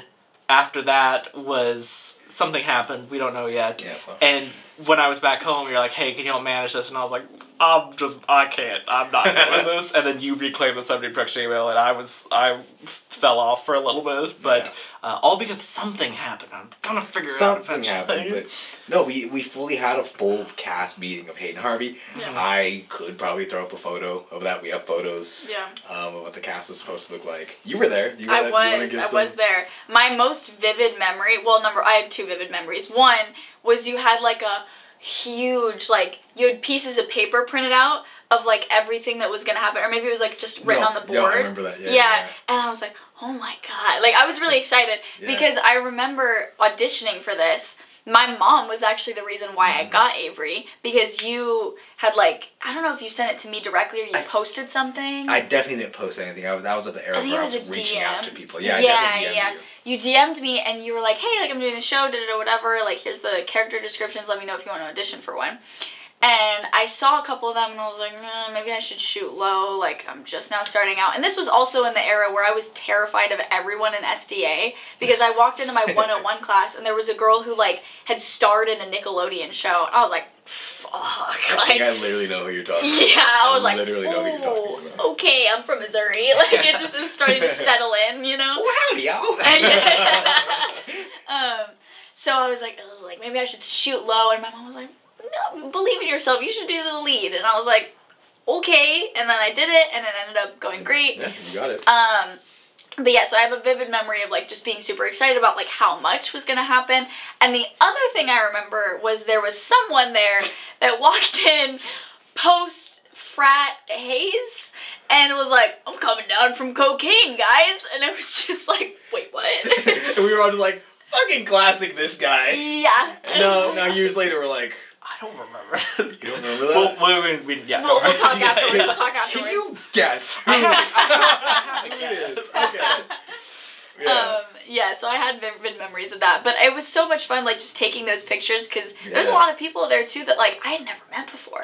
after that was something happened, we don't know yet. Yeah, so. And when I was back home, you're like, hey, can you help manage this? And I was like, I'm just, I can't, I'm not doing this. And then you reclaimed the subject production email, and I was, I fell off for a little bit, but, yeah. uh, all because something happened. I'm gonna figure it out eventually. Something happened, but no, we, we fully had a full cast meeting of Hayden Harvey. Yeah. I could probably throw up a photo of that. We have photos yeah. um, of what the cast was supposed to look like. You were there. You were I that, was, you I some... was there. My most vivid memory, well, number, I had two vivid memories. One was you had like a huge, like, you had pieces of paper printed out of, like, everything that was gonna happen, or maybe it was, like, just written no, on the board. Yeah, I remember that. Yeah, yeah. yeah, and I was like, oh my god. Like, I was really excited, yeah. because I remember auditioning for this. My mom was actually the reason why mm-hmm. I got Avery, because you had, like, I don't know if you sent it to me directly or you I, posted something. I definitely didn't post anything. I was, that was at the era I think where it was I was a reaching D M. Out to people. Yeah, yeah, I definitely D M'd yeah. You. You D M'd me, and you were like, hey, like, I'm doing the show, da da da, whatever. Like, here's the character descriptions. Let me know if you want to audition for one. And I saw a couple of them, and I was like, mm, maybe I should shoot low. Like, I'm just now starting out. And this was also in the era where I was terrified of everyone in S D A, because I walked into my one oh one class, and there was a girl who, like, had starred in a Nickelodeon show. And I was like, fuck. I think, like, I literally know who you're talking about. Yeah, I was I like, literally know who you're talking about. Okay, I'm from Missouri. Like, it just is starting to settle in, you know? Well, howdy, y'all. um, so I was like, like, maybe I should shoot low. And my mom was like, no, believe in yourself, you should do the lead. And I was like, okay. And then I did it, and it ended up going great. Yeah, you got it. Um, but yeah, so I have a vivid memory of, like, just being super excited about, like, how much was going to happen. And the other thing I remember was there was someone there that walked in post-frat haze and was like, I'm coming down from cocaine, guys. And I was just like, wait, what? And we were all just like, fucking classic this guy. Yeah. No, no, years later we're like, I don't remember. You don't remember that? Well, we, we, we, yeah, we'll, we'll talk yeah, afterwards. Yeah. We'll talk afterwards. Can you guess? I have, I have a guess. Okay. Yeah. Um, yeah, so I had vivid memories of that. But it was so much fun, like, just taking those pictures, because yeah. there's a lot of people there, too, that, like, I had never met before.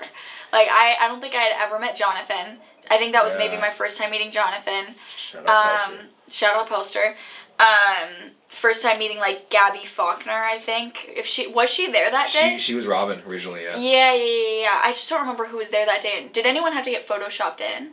Like, I, I don't think I had ever met Jonathan. I think that was yeah. maybe my first time meeting Jonathan. Shout out um, Pelster. Shout out Pelster. Um, first time meeting, like, Gabby Faulkner, I think. If she was she there that day? She, she was Robin originally, yeah. yeah. Yeah, yeah, yeah. I just don't remember who was there that day. Did anyone have to get photoshopped in?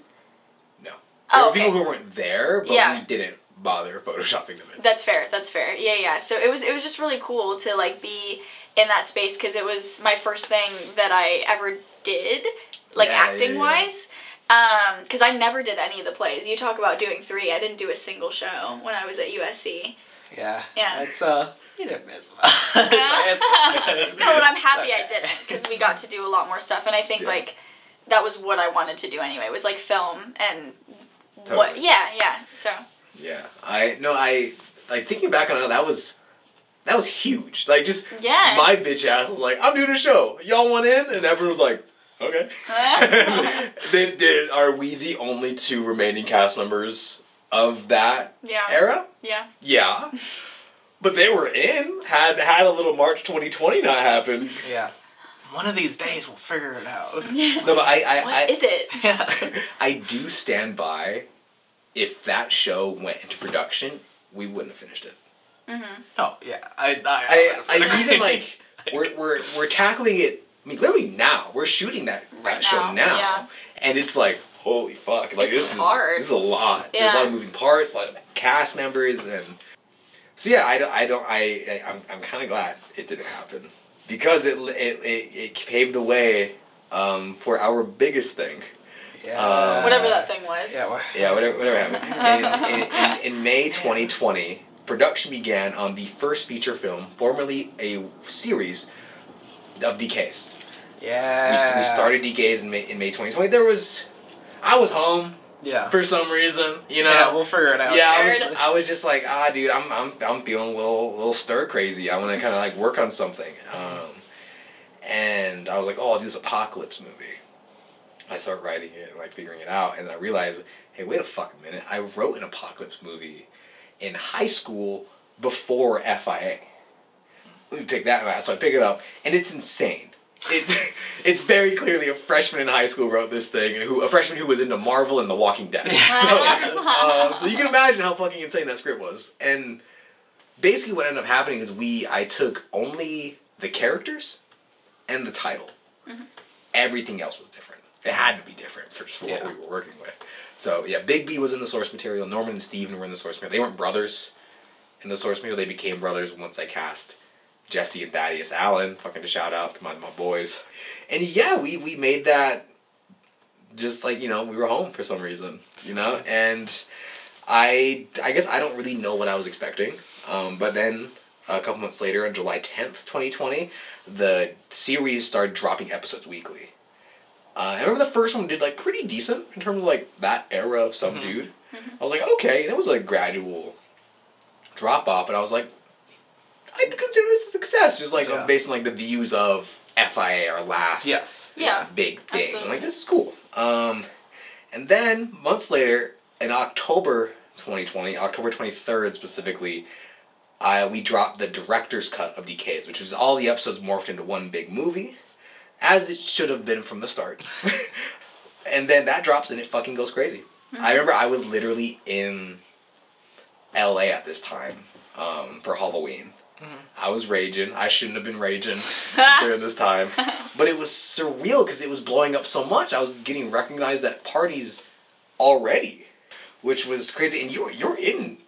No. There oh, were okay. people who weren't there, but yeah. we didn't bother photoshopping them in. That's fair. That's fair. Yeah, yeah. So it was it was just really cool to, like, be in that space, because it was my first thing that I ever did, like, yeah, acting yeah, yeah. wise. Um, because I never did any of the plays. You talk about doing three. I didn't do a single show when I was at U S C. Yeah. Yeah. It's, uh, you didn't miss much. No, but I'm happy okay. I didn't, because we got to do a lot more stuff. And I think, yeah. like, that was what I wanted to do anyway, was, like, film and totally. What, yeah, yeah, so. Yeah. I, no, I, like, thinking back on it, that was... That was huge. Like, just yeah. my bitch ass was like, I'm doing a show. Y'all want in? And everyone was like, okay. they, they, are we the only two remaining cast members of that yeah. era? Yeah. Yeah. But they were in. Had had a little March twenty twenty not happen. Yeah. One of these days we'll figure it out. Yeah. No, but I, I, what I, is it? Yeah. I do stand by, if that show went into production, we wouldn't have finished it. Mm-hmm. Oh, yeah. I I, I, I, I even, like, we're, we're, we're tackling it, I mean, literally now. We're shooting that, that right show now. now. Yeah. And it's like, holy fuck. Like, it's this hard. Is, this is a lot. Yeah. There's a lot of moving parts, a lot of cast members, and... So, yeah, I don't... I don't I, I, I'm, I'm kind of glad it didn't happen. Because it it, it, it paved the way um, for our biggest thing. Yeah. Uh, whatever that thing was. Yeah, wh yeah whatever, whatever happened. In, in, in, in May twenty twenty... production began on the first feature film, formerly a series, of D K's. Yeah. We, we started D K's in May, in May twenty twenty. There was... I was home. Yeah. For some reason, you know. Yeah, we'll figure it out. Yeah, I was, I was just like, ah, dude, I'm, I'm, I'm feeling a little, little stir crazy. I want to kind of like work on something. Um, and I was like, oh, I'll do this apocalypse movie. I start writing it and like figuring it out, and then I realized, hey, wait a fucking minute. I wrote an apocalypse movie in high school before F I A. Let me pick that out. So I pick it up, and it's insane. It's it's very clearly a freshman in high school wrote this thing, and who a freshman who was into Marvel and The Walking Dead. So, um, so you can imagine how fucking insane that script was. And basically, what ended up happening is we I took only the characters and the title. Mm-hmm. Everything else was different. It had to be different for just for yeah. what we were working with. So yeah, Bigby was in the source material. Norman and Steven were in the source material. They weren't brothers in the source material. They became brothers once I cast Jesse and Thaddeus Allen. Fucking to shout out to my, my boys. And yeah, we, we made that just like, you know, we were home for some reason, you know? And I, I guess I don't really know what I was expecting. Um, but then a couple months later, on July tenth, twenty twenty, the series started dropping episodes weekly. Uh, I remember the first one did like pretty decent in terms of like that era of Some mm-hmm. Dude. Mm-hmm. I was like, okay, that was like gradual drop off, but I was like, I'd consider this a success, just like yeah. based on like the views of F I A, our last yes. yeah. big thing. Absolutely. I'm like, this is cool. Um, and then months later, in October twenty twenty, October twenty-third specifically, I we dropped the director's cut of D K's, which was all the episodes morphed into one big movie. As it should have been from the start. And then that drops and it fucking goes crazy. Mm-hmm. I remember I was literally in L A at this time um, for Halloween. Mm-hmm. I was raging. I shouldn't have been raging during this time. But it was surreal because it was blowing up so much. I was getting recognized at parties already, which was crazy. And you're, you're in...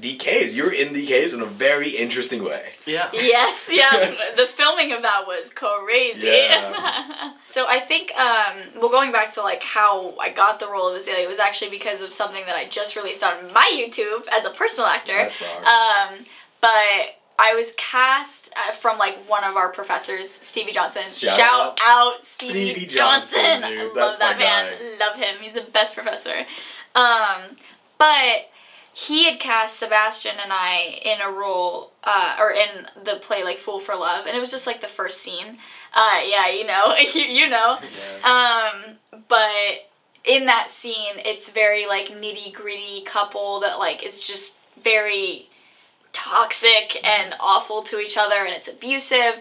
D K's. You're in D K's in a very interesting way. Yeah. Yes, yeah. The filming of that was crazy. Yeah. So I think, um, well, going back to like how I got the role of Azalea, it was actually because of something that I just released on my YouTube as a personal actor. That's right. Um, but I was cast uh, from like one of our professors, Stevie Johnson. Shout, Shout out, out Stevie, Stevie Johnson. Johnson dude. Love That's that man. Guy. Love him. He's the best professor. Um, but... He had cast Sebastian and I in a role, uh, or in the play, like, Fool for Love, and it was just, like, the first scene. Uh, yeah, you know, you, you know. Yeah. Um, but in that scene, it's very, like, nitty-gritty couple that, like, is just very toxic and awful to each other, and it's abusive.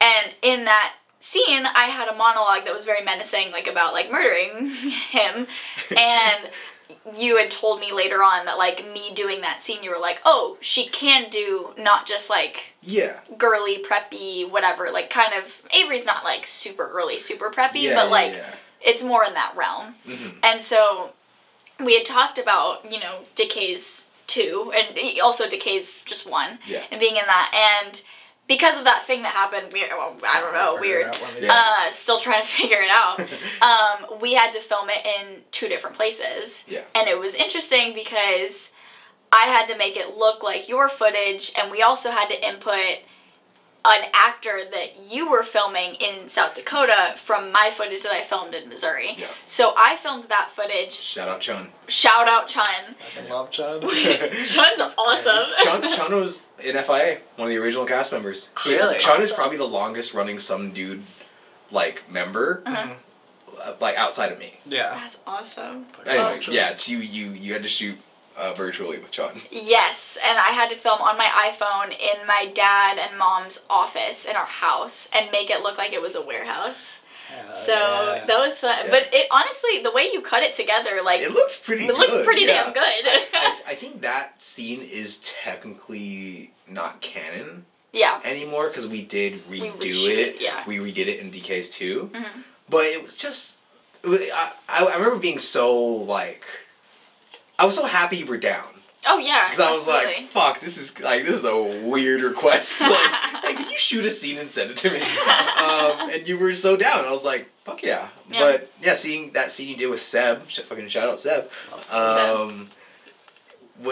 And in that scene, I had a monologue that was very menacing, like, about, like, murdering him, and... You had told me later on that, like, me doing that scene, you were like, oh, she can do not just, like, yeah, girly, preppy, whatever. Like, kind of, Avery's not, like, super girly, super preppy, yeah, but, yeah, like, yeah. it's more in that realm. Mm-hmm. And so we had talked about, you know, D K's two, and also D K's just one, yeah. and being in that. And because of that thing that happened, we, well, I don't know, weird, uh, still trying to figure it out, um, we had to film it in two different places. Yeah. And it was interesting because I had to make it look like your footage, and we also had to input an actor that you were filming in South Dakota from my footage that I filmed in Missouri. Yeah. So I filmed that footage. Shout out Chun. Shout out Chun. I love Chun. Chun's awesome. Chun, Chun was in F I A, one of the original cast members. Really? Chun awesome. Is probably the longest running Some Dude like member, uh-huh. like outside of me. Yeah. That's awesome. Anyway, oh. yeah, you you you had to shoot. Uh, virtually with Chun. Yes, and I had to film on my iPhone in my dad and mom's office in our house and make it look like it was a warehouse. Hell so yeah. that was fun. Yeah. But it honestly, the way you cut it together, like it looked pretty. It good. looked pretty yeah. damn good. I, I, I think that scene is technically not canon. Yeah. Anymore because we did redo we it. Yeah. We redid it in D K's two, mm-hmm. but it was just. It was, I, I remember being so like. I was so happy you were down. Oh, yeah. Because I was like, fuck, this is like this is a weird request. Like, like can you shoot a scene and send it to me? um, and you were so down. I was like, fuck yeah. yeah. But, yeah, seeing that scene you did with Seb, fucking shout out Seb. Um,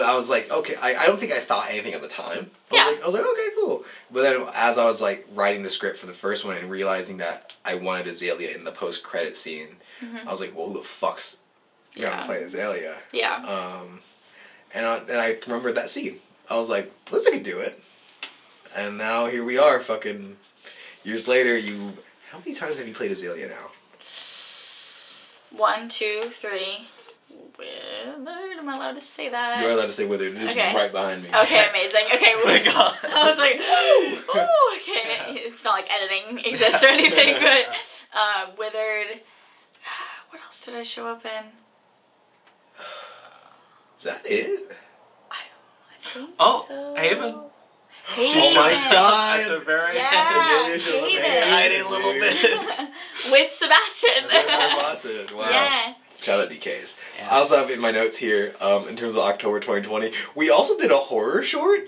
I was like, okay, I, I don't think I thought anything at the time. I, yeah. was like, I was like, okay, cool. But then as I was like writing the script for the first one and realizing that I wanted Azalea in the post-credit scene, mm-hmm. I was like, well, who the fuck's yeah. gonna play Azalea? Yeah. Um, and I, and I remembered that scene. I was like, Alyssa could do it. And now here we are, fucking years later. You, how many times have you played Azalea now? One, two, three. Withered? Am I allowed to say that? You are allowed to say Withered. It is okay. Right behind me. Okay, amazing. Okay. Oh my god. I was like, ooh, ooh, okay. Yeah. It's not like editing exists or anything, but uh, Withered. What else did I show up in? Is that it? I don't. I think oh, so. Oh, Haven. Hayden. Oh my god! At the very yeah, end. Hayden. A little bit. With Sebastian. Wow. Yeah. Shout out D K's. Yeah. I also have in my notes here, um, in terms of October twenty twenty, we also did a horror short.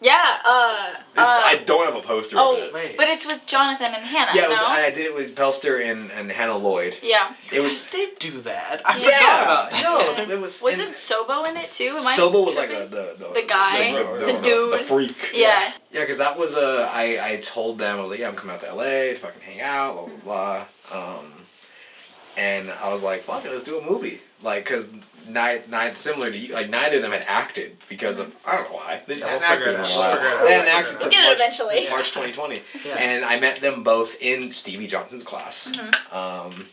Yeah. Uh, this, uh, I don't have a poster oh, of it. Wait. But it's with Jonathan and Hannah. Yeah, it was, no? I did it with Pelster and, and Hannah Lloyd. Yeah. You it guys was, did do that. I yeah. forgot about it. No, it was. Wasn't Sobo in it too? Am Sobo I was tripping? Like a, the, the the guy, the, the, the, the, the dude, the, the freak. Yeah. Yeah, because yeah, that was uh, I I told them I was like, yeah, I'm coming out to L A to fucking hang out, blah blah blah. Um, and I was like, fuck it, let's do a movie. Like, because neither, similar to you, like, neither of them had acted because of, I don't know why. They just yeah, hadn't we'll acted. Out. They hadn't acted we'll until March, yeah. March twenty twenty. Yeah. And I met them both in Stevie Johnson's class. Mm-hmm. um,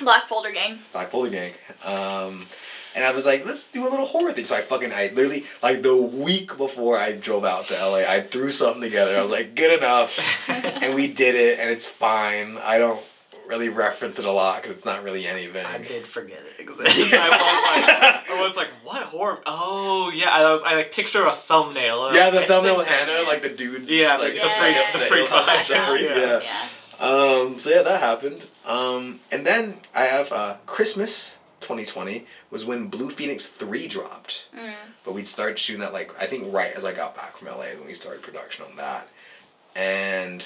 Black Folder Gang. Black Folder Gang. Um, and I was like, let's do a little horror thing. So I fucking, I literally, like, the week before I drove out to L A, I threw something together. I was like, good enough. And we did it, and it's fine. I don't really reference it a lot because it's not really anything. I did forget it exists. I was like, I was like, what horror? Oh yeah, I was. I like pictured a thumbnail. Yeah, the thumbnail with Hannah, like the dudes. Yeah, like, yeah. the freak, yeah. the freak behind her. Yeah. yeah. Um. So yeah, that happened. Um. And then I have uh, Christmas twenty twenty was when Blue Phoenix three dropped. Mm. But we'd start shooting that like I think right as I got back from L A when we started production on that, and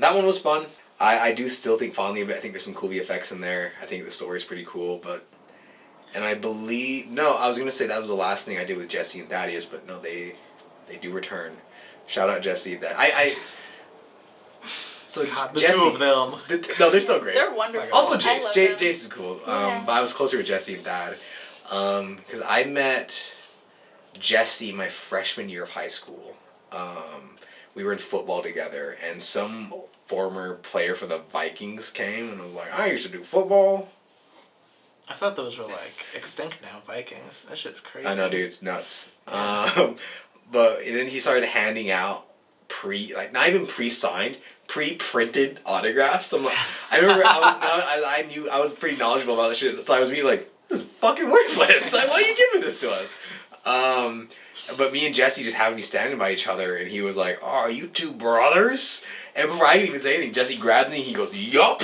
that one was fun. I, I do still think fondly of it. I think there's some cool V F X in there. I think the story's pretty cool, but... And I believe... No, I was going to say that was the last thing I did with Jesse and Thaddeus, but no, they they do return. Shout out Jesse. That I... I so God, the Jesse, two of them. The, no, they're so great. They're wonderful. Also, Jace. Jace, Jace is cool. Um, yeah. But I was closer with Jesse and Thad. Um, because I met Jesse my freshman year of high school. Um, we were in football together, and some... former player for the Vikings came and was like, I used to do football. I thought those were like extinct now, Vikings. That shit's crazy. I know, dude, it's nuts. Yeah. Um, but and then he started handing out pre, like not even pre-signed, pre-printed autographs. I'm like, I remember I, was, I, I knew I was pretty knowledgeable about this shit, so I was being like, this is fucking worthless. Like, why are you giving this to us? Um, but me and Jesse just happened to be standing by each other, and he was like, oh, are you two brothers? And before I could even say anything, Jesse grabbed me, he goes, yup!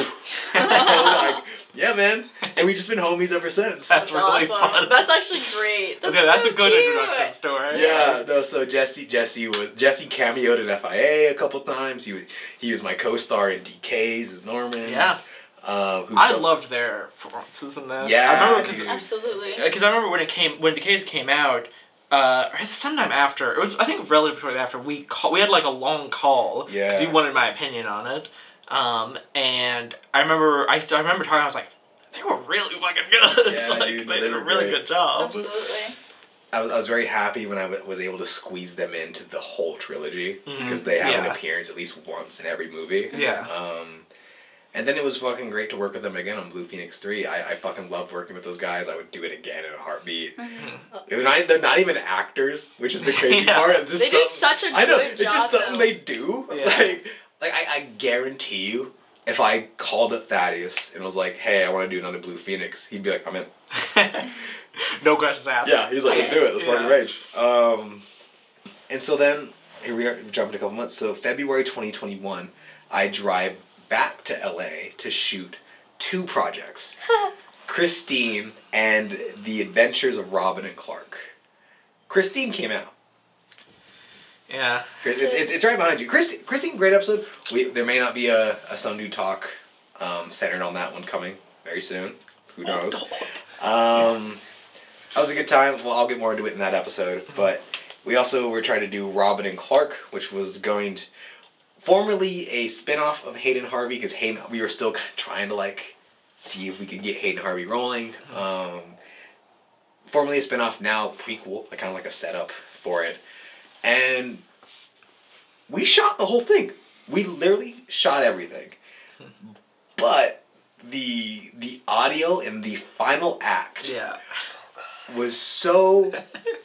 And I was like, yeah, man. And we've just been homies ever since. That's, that's really awesome. Fun. That's actually great. That's okay, so that's a good cute. Introduction story. Yeah, yeah, no, so Jesse Jesse was Jesse cameoed in F I A a couple times. He was he was my co-star in D K's as Norman. Yeah. Uh, who I showed... loved their performances in that. Yeah. I remember cause, absolutely. Because I remember when it came when D K's came out, Uh, sometime after, it was, I think, relatively after, we call, we had, like, a long call, because yeah. you wanted my opinion on it, um, and I remember, I, I remember talking, I was like, they were really fucking good, yeah, like, dude, they, they did a really great. Good job. Absolutely. I was, I was very happy when I w was able to squeeze them into the whole trilogy, because mm, they have yeah. an appearance at least once in every movie. Yeah. Um, and then it was fucking great to work with them again on Blue Phoenix three. I, I fucking loved working with those guys. I would do it again in a heartbeat. Mm-hmm. They're not, they're not even actors, which is the crazy yeah. part. Just they do such a good I know, job, it's just something though. They do. Yeah. Like, like I, I guarantee you, if I called up Thaddeus and was like, hey, I want to do another Blue Phoenix, he'd be like, I'm in. No questions asked. Yeah, he's like, let's do it. Let's yeah. fucking rage. Um, and so then, here we are, we jumped a couple months. So February twenty twenty-one, I drive back to L A to shoot two projects, Christine and The Adventures of Robin and Clark. Christine came out. Yeah. It's, it's, it's right behind you. Christine, Christine great episode. We, there may not be a, a Some Dude Talk um, centered on that one coming very soon. Who knows? Um, That was a good time. Well, I'll get more into it in that episode. But we also were trying to do Robin and Clark, which was going to... formerly a spinoff of Hayden Harvey, because Hayden, we were still trying to, like, see if we could get Hayden Harvey rolling. Um, formerly a spinoff, now prequel, like, kind of like a setup for it. And we shot the whole thing. We literally shot everything. But the the audio in the final act yeah. was so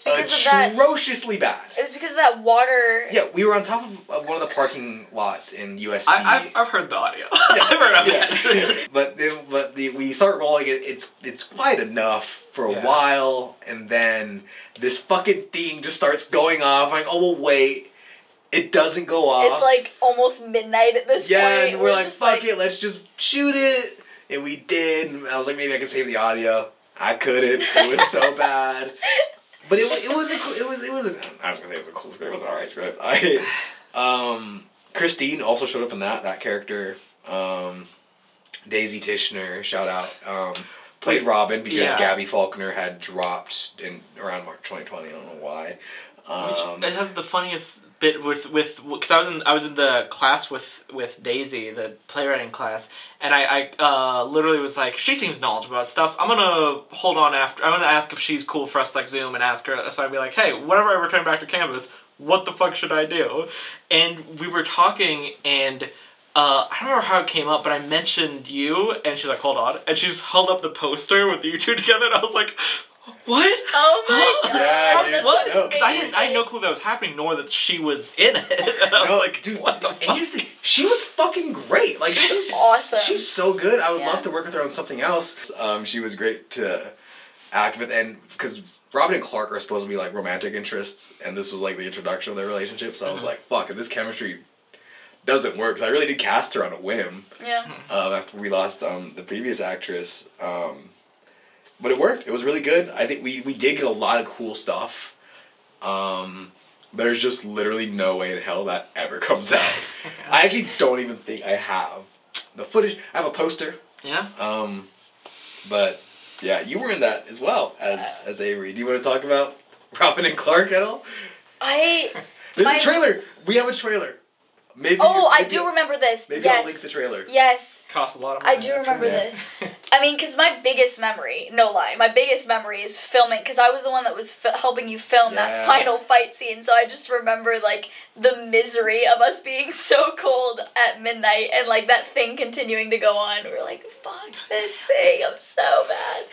atrociously that, bad. It was because of that water. Yeah, we were on top of one of the parking lots in U S C. I, I've, I've heard the audio. Yeah. I've heard of yeah. that. But, then, but the, we start rolling it. It's, it's quiet enough for a yeah. while. And then this fucking thing just starts going off. I'm like, oh, well, wait. It doesn't go off. It's like almost midnight at this yeah, point. Yeah, and we're, we're like, fuck like... it, let's just shoot it. And we did. And I was like, maybe I can save the audio. I couldn't. It was so bad. But it was it was a cool, it was it was a, I was gonna say it was a cool script. It was an alright script. I, um, Christine also showed up in that that character. Um, Daisy Tishner, shout out. Um, played Robin because yeah. Gabby Faulkner had dropped in around March twenty twenty. I don't know why. Um, Which, it has the funniest bit with with because I was in I was in the class with with Daisy, the playwriting class, and I, I uh, literally was like, she seems knowledgeable about stuff. I'm gonna hold on after. I'm gonna ask if she's cool for us like Zoom and ask her. So I'd be like, hey, whenever I return back to campus, what the fuck should I do? And we were talking and. Uh, I don't remember how it came up, but I mentioned you, and she's like, hold on. And she's held up the poster with you two together, and I was like, what? Oh my god. Yeah, dude, what? Because I, didn't, I had no clue that was happening, nor that she was in it. And I no, was like, dude, what the and fuck? Here's the, she was fucking great. Like, she's awesome. She's so good. I would yeah. love to work with her on something else. Um, she was great to act with, and because Robin and Clark are supposed to be, like, romantic interests, and this was, like, the introduction of their relationship, so I was mm-hmm. like, fuck, and this chemistry... doesn't work, because I really did cast her on a whim. Yeah. Uh, after we lost um, the previous actress. Um, but it worked. It was really good. I think we, we did get a lot of cool stuff. Um, but there's just literally no way in hell that ever comes out. I actually don't even think I have the footage. I have a poster. Yeah. Um, but, yeah, you were in that as well as, uh, as Avery. Do you want to talk about Robin and Clark at all? I... There's my, a trailer. We have a trailer. Maybe oh, maybe I do remember this. Maybe yes. I'll link the trailer. Yes. Cost a lot of money. I do remember yeah. this. I mean, because my biggest memory, no lie, my biggest memory is filming, because I was the one that was f helping you film yeah. that final fight scene, so I just remember, like, the misery of us being so cold at midnight, and, like, that thing continuing to go on. We were like, fuck this thing, I'm so mad.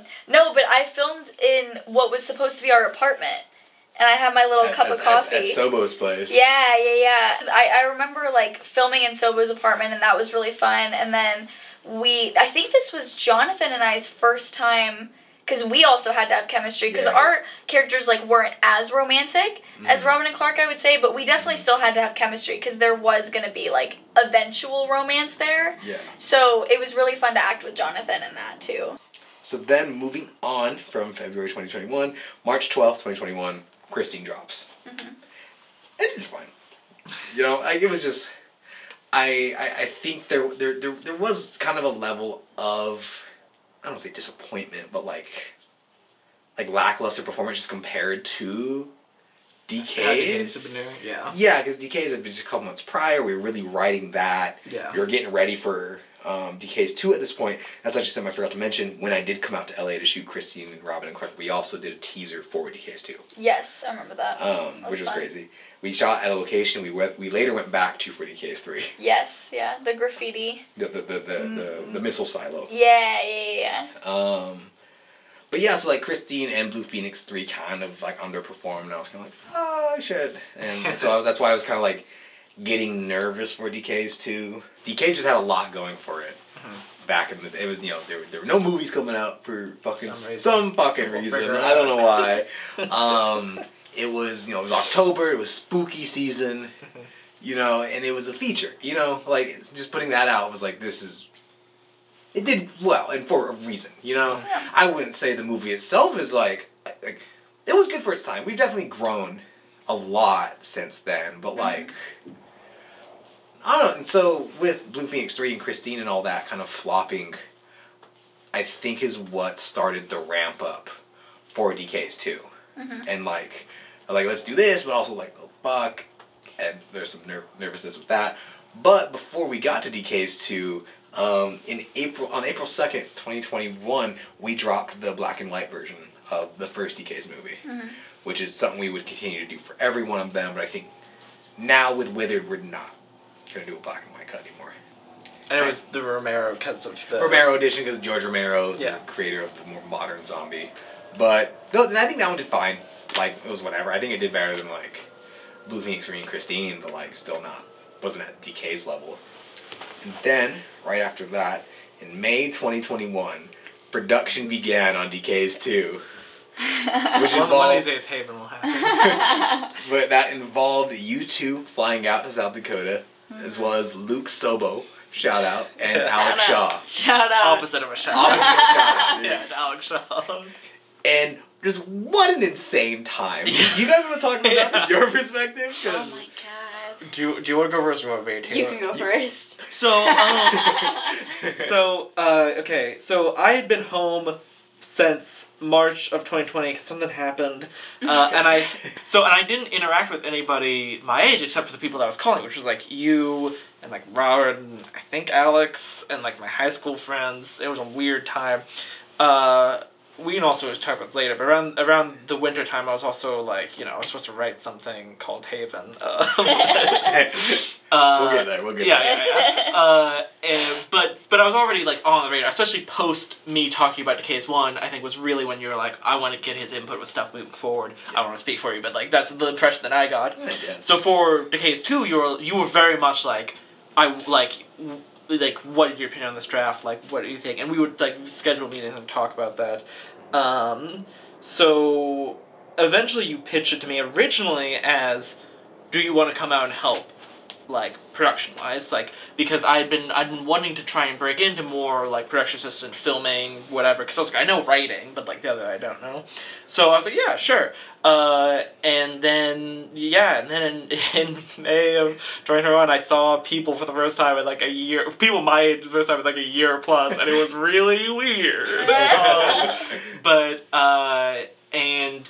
Um, no, but I filmed in what was supposed to be our apartment. And I had my little at, cup at, of coffee. At, at Sobo's place. Yeah, yeah, yeah. I, I remember, like, filming in Sobo's apartment, and that was really fun. And then we... I think this was Jonathan and I's first time... Because we also had to have chemistry. Because yeah. our characters, like, weren't as romantic mm. as Robin and Clark, I would say. But we definitely still had to have chemistry. Because there was going to be, like, eventual romance there. Yeah. So it was really fun to act with Jonathan in that, too. So then, moving on from February twenty twenty-one, March twelfth, twenty twenty-one... Christine drops. Mm-hmm. And it was fine. You know, I, it was just, I, I I think there there there there was kind of a level of, I don't want to say disappointment, but like, like lackluster performance just compared to D K's. Yeah. Yeah, because D K's had been just a couple months prior. We were really writing that. Yeah. We were getting ready for um, D K's two at this point. That's actually something I forgot to mention. When I did come out to L A to shoot Christine and Robin and Clark, we also did a teaser for D K's two. Yes, I remember that. Um, that which was fun. Crazy. We shot at a location we went. We later went back to for D K's three. Yes, yeah, the graffiti. The the the the, mm. the, the missile silo. Yeah, yeah, yeah. Um, but yeah, so like Christine and Blue Phoenix three kind of like underperformed, and I was kind of like, oh shit, and so I was, that's why I was kind of like. Getting nervous for D K's two. D K just had a lot going for it. Mm-hmm. Back in the, it was, you know, there, there were no movies coming out for fucking some, some fucking we'll reason. I don't know why. um, it was, you know, it was October. It was spooky season. You know, and it was a feature. You know, like just putting that out was like this is. It did well, and for a reason. You know, yeah. I wouldn't say the movie itself is like, like it was good for its time. We've definitely grown a lot since then, but like. Mm-hmm. I don't know, and so with Blue Phoenix three and Christine and all that kind of flopping, I think is what started the ramp up for D Ks too. Mm-hmm. And like, like let's do this, but also like, oh fuck, and there's some ner nervousness with that. But before we got to D K's two, um, in April on April second, twenty twenty one, we dropped the black and white version of the first D K's movie, mm-hmm. which is something we would continue to do for every one of them. But I think now with Withered, we're not gonna do a black and white cut anymore. And it was the Romero cuts of the Romero edition because George Romero is yeah. the creator of the more modern zombie. But no, I think that one did fine. Like it was whatever. I think it did better than like Blue Phoenix and Christine, but like still not wasn't at D K's level. And then right after that, in May twenty twenty-one, production began on D K's two, which involved one of these days Haven will happen. But that involved you two flying out to South Dakota, mm-hmm. as well as Luke Sobo. Shout out. And yeah. Alex Shaw. Shout out. Opposite of a shout out. Opposite of a shout out. Yes, Alex Shaw. And just what an insane time. Yeah. You guys want to talk about yeah. that from your perspective? Oh my god. Do you, do you want to go first or want me to? You can go first. So, um, so uh, okay. So I had been home since March of twenty twenty because something happened. Uh, and I, so, and I didn't interact with anybody my age except for the people that I was calling, which was like you, and like Robert and I think Alex and like my high school friends. It was a weird time. Uh, we can also talk about this later, but around around the winter time, I was also like, you know, I was supposed to write something called Haven. Uh, uh, we'll get there. We'll get yeah, there. Yeah, yeah. Uh, and, but but I was already like on the radar, especially post me talking about D K's one. I think was really when you were like, I want to get his input with stuff moving forward. Yeah. I don't want to speak for you, but like that's the impression that I got. Yeah, yeah. So for D K's two, you were you were very much like. I like, like, what is your opinion on this draft? Like, what do you think? And we would like schedule meetings and talk about that. Um, so eventually, you pitched it to me originally as, "Do you want to come out and help, like production wise?" Like because I'd been I'd been wanting to try and break into more like production assistant filming, whatever. Because I was like, I know writing, but like the other I don't know. So I was like, yeah, sure. Uh, and then yeah, and then in, in May of twenty twenty-one, I saw people for the first time in like a year. People my age for the first time in like a year plus, and it was really weird. um, but uh, and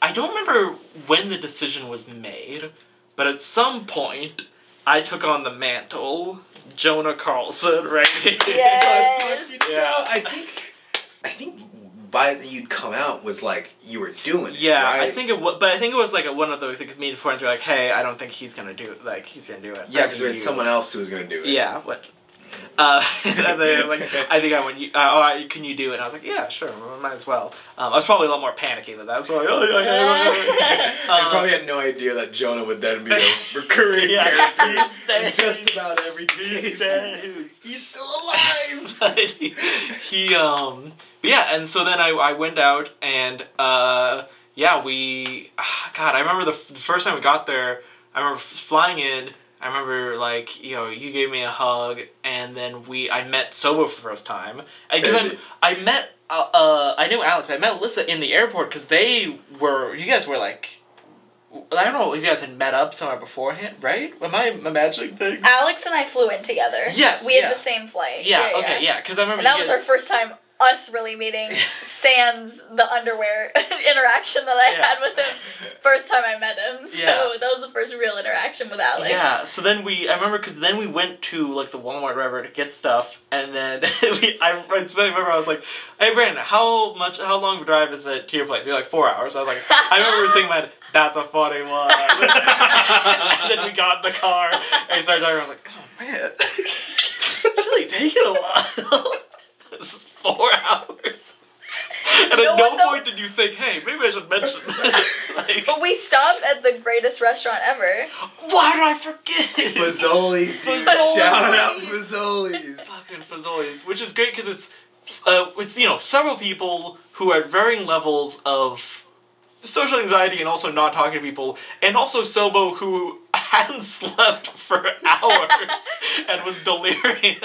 I don't remember when the decision was made, but at some point I took on the mantle, Jonah Carlson, right here. Yes. Yeah. I think I think. by the you'd come out was like you were doing it, yeah right? I think it was, but I think it was like a one of those that could meet before and be like, hey, I don't think he's gonna do it, like he's gonna do it, yeah, because there was someone else who was gonna do it, yeah what uh and then, like I think I went you uh, oh can you do it, and I was like yeah sure, might as well. um I was probably a lot more panicky than that. I was probably oh yeah, yeah, yeah. I um, probably had no idea that Jonah would then be a recurring yeah, character in just about every case. He's still alive. But he, he um But yeah, and so then I, I went out, and, uh, yeah, we, God, I remember the, f the first time we got there, I remember flying in, I remember, like, you know, you gave me a hug, and then we, I met Sobo for the first time, because I met, uh, uh, I knew Alex, but I met Alyssa in the airport, because they were, you guys were, like, I don't know if you guys had met up somewhere beforehand, right? Am I imagining things? Alex and I flew in together. Yes, We yeah. had the same flight. Yeah, yeah okay, yeah, because yeah, I remember and that was guys, our first time us really meeting, sans the underwear interaction that I yeah. had with him first time I met him. So yeah. that was the first real interaction with Alex. Yeah, so then we, I remember, because then we went to, like, the Walmart wherever to get stuff, and then we, I, I remember I was like, hey, Brandon, how much, how long of a drive is it to your place? You're like, four hours. I was like, I remember thinking about it, that's a funny one. And then we got in the car, and we started talking, I was like, oh, man, it's really taking a while. This is four hours. And no at no though, point did you think, hey, maybe I should mention this. Like, but we stopped at the greatest restaurant ever. Why did I forget? Fazoli's, dude. Fazoli's. Shout out Fazoli's. Fucking Fazoli's. Which is great because it's, uh, it's, you know, several people who are at varying levels of social anxiety and also not talking to people. And also Sobo who hadn't slept for hours and was delirious.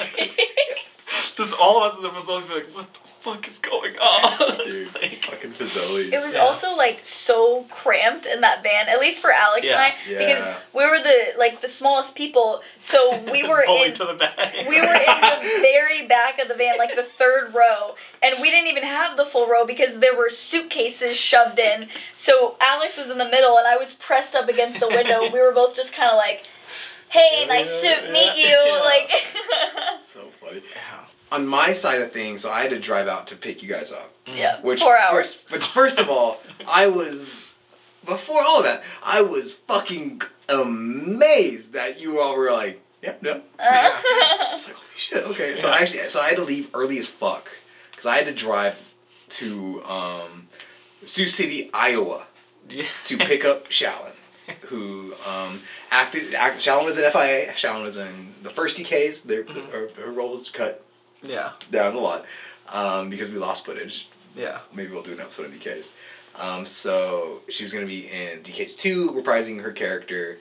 Just all of us in the Fazoli's be like, what the fuck is going on? Dude, like, fucking Fazoli's. It was yeah. also like so cramped in that van, at least for Alex yeah. and I, yeah. because we were the like the smallest people, so we were in to the back. We were in the very back of the van, like the third row, and we didn't even have the full row because there were suitcases shoved in. So Alex was in the middle, and I was pressed up against the window. We were both just kind of like, hey, yeah, nice to yeah, meet you. Yeah. Like, so funny. Yeah. On my side of things, so I had to drive out to pick you guys up. Yeah, which four hours. First, which first of all, I was, before all of that, I was fucking amazed that you all were like, yep, yeah, no. Uh. I was like, holy shit, okay. Yeah. So I actually, so I had to leave early as fuck because I had to drive to um, Sioux City, Iowa, yeah. to pick up Shallon. Who um, acted? Act, Shallon was in F I A. Shallon was in the first D K's. Their mm-hmm. her, her role was cut. Yeah. Down a lot um, because we lost footage. Yeah. Maybe we'll do an episode of D K's. Um, so she was going to be in D K's two, reprising her character,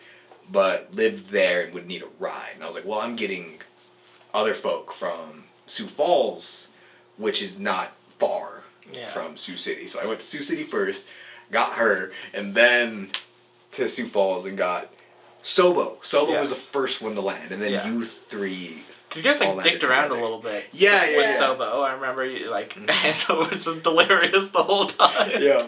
but lived there and would need a ride. And I was like, well, I'm getting other folk from Sioux Falls, which is not far yeah. from Sioux City. So I went to Sioux City first, got her, and then to Sioux Falls and got Sobo. Sobo yes. was the first one to land, and then yeah. you three. You guys like dicked around together. a little bit. Yeah, yeah. With yeah. Sobo, I remember you like, mm -hmm. and Sobo was just delirious the whole time. Yeah.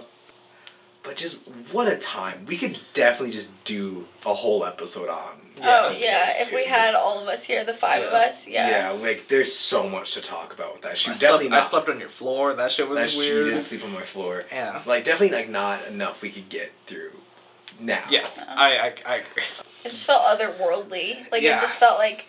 But just what a time! We could definitely just do a whole episode on. Yeah, oh yeah! If too. we had all of us here, the five yeah. of us, yeah. Yeah, like there's so much to talk about with that. She I definitely. Slept, not, I slept on your floor. That shit was that weird. She didn't sleep on my floor. Yeah. Like definitely like not enough we could get through. Now. Yes, no. I, I I agree. It just felt otherworldly. Like yeah. it just felt like,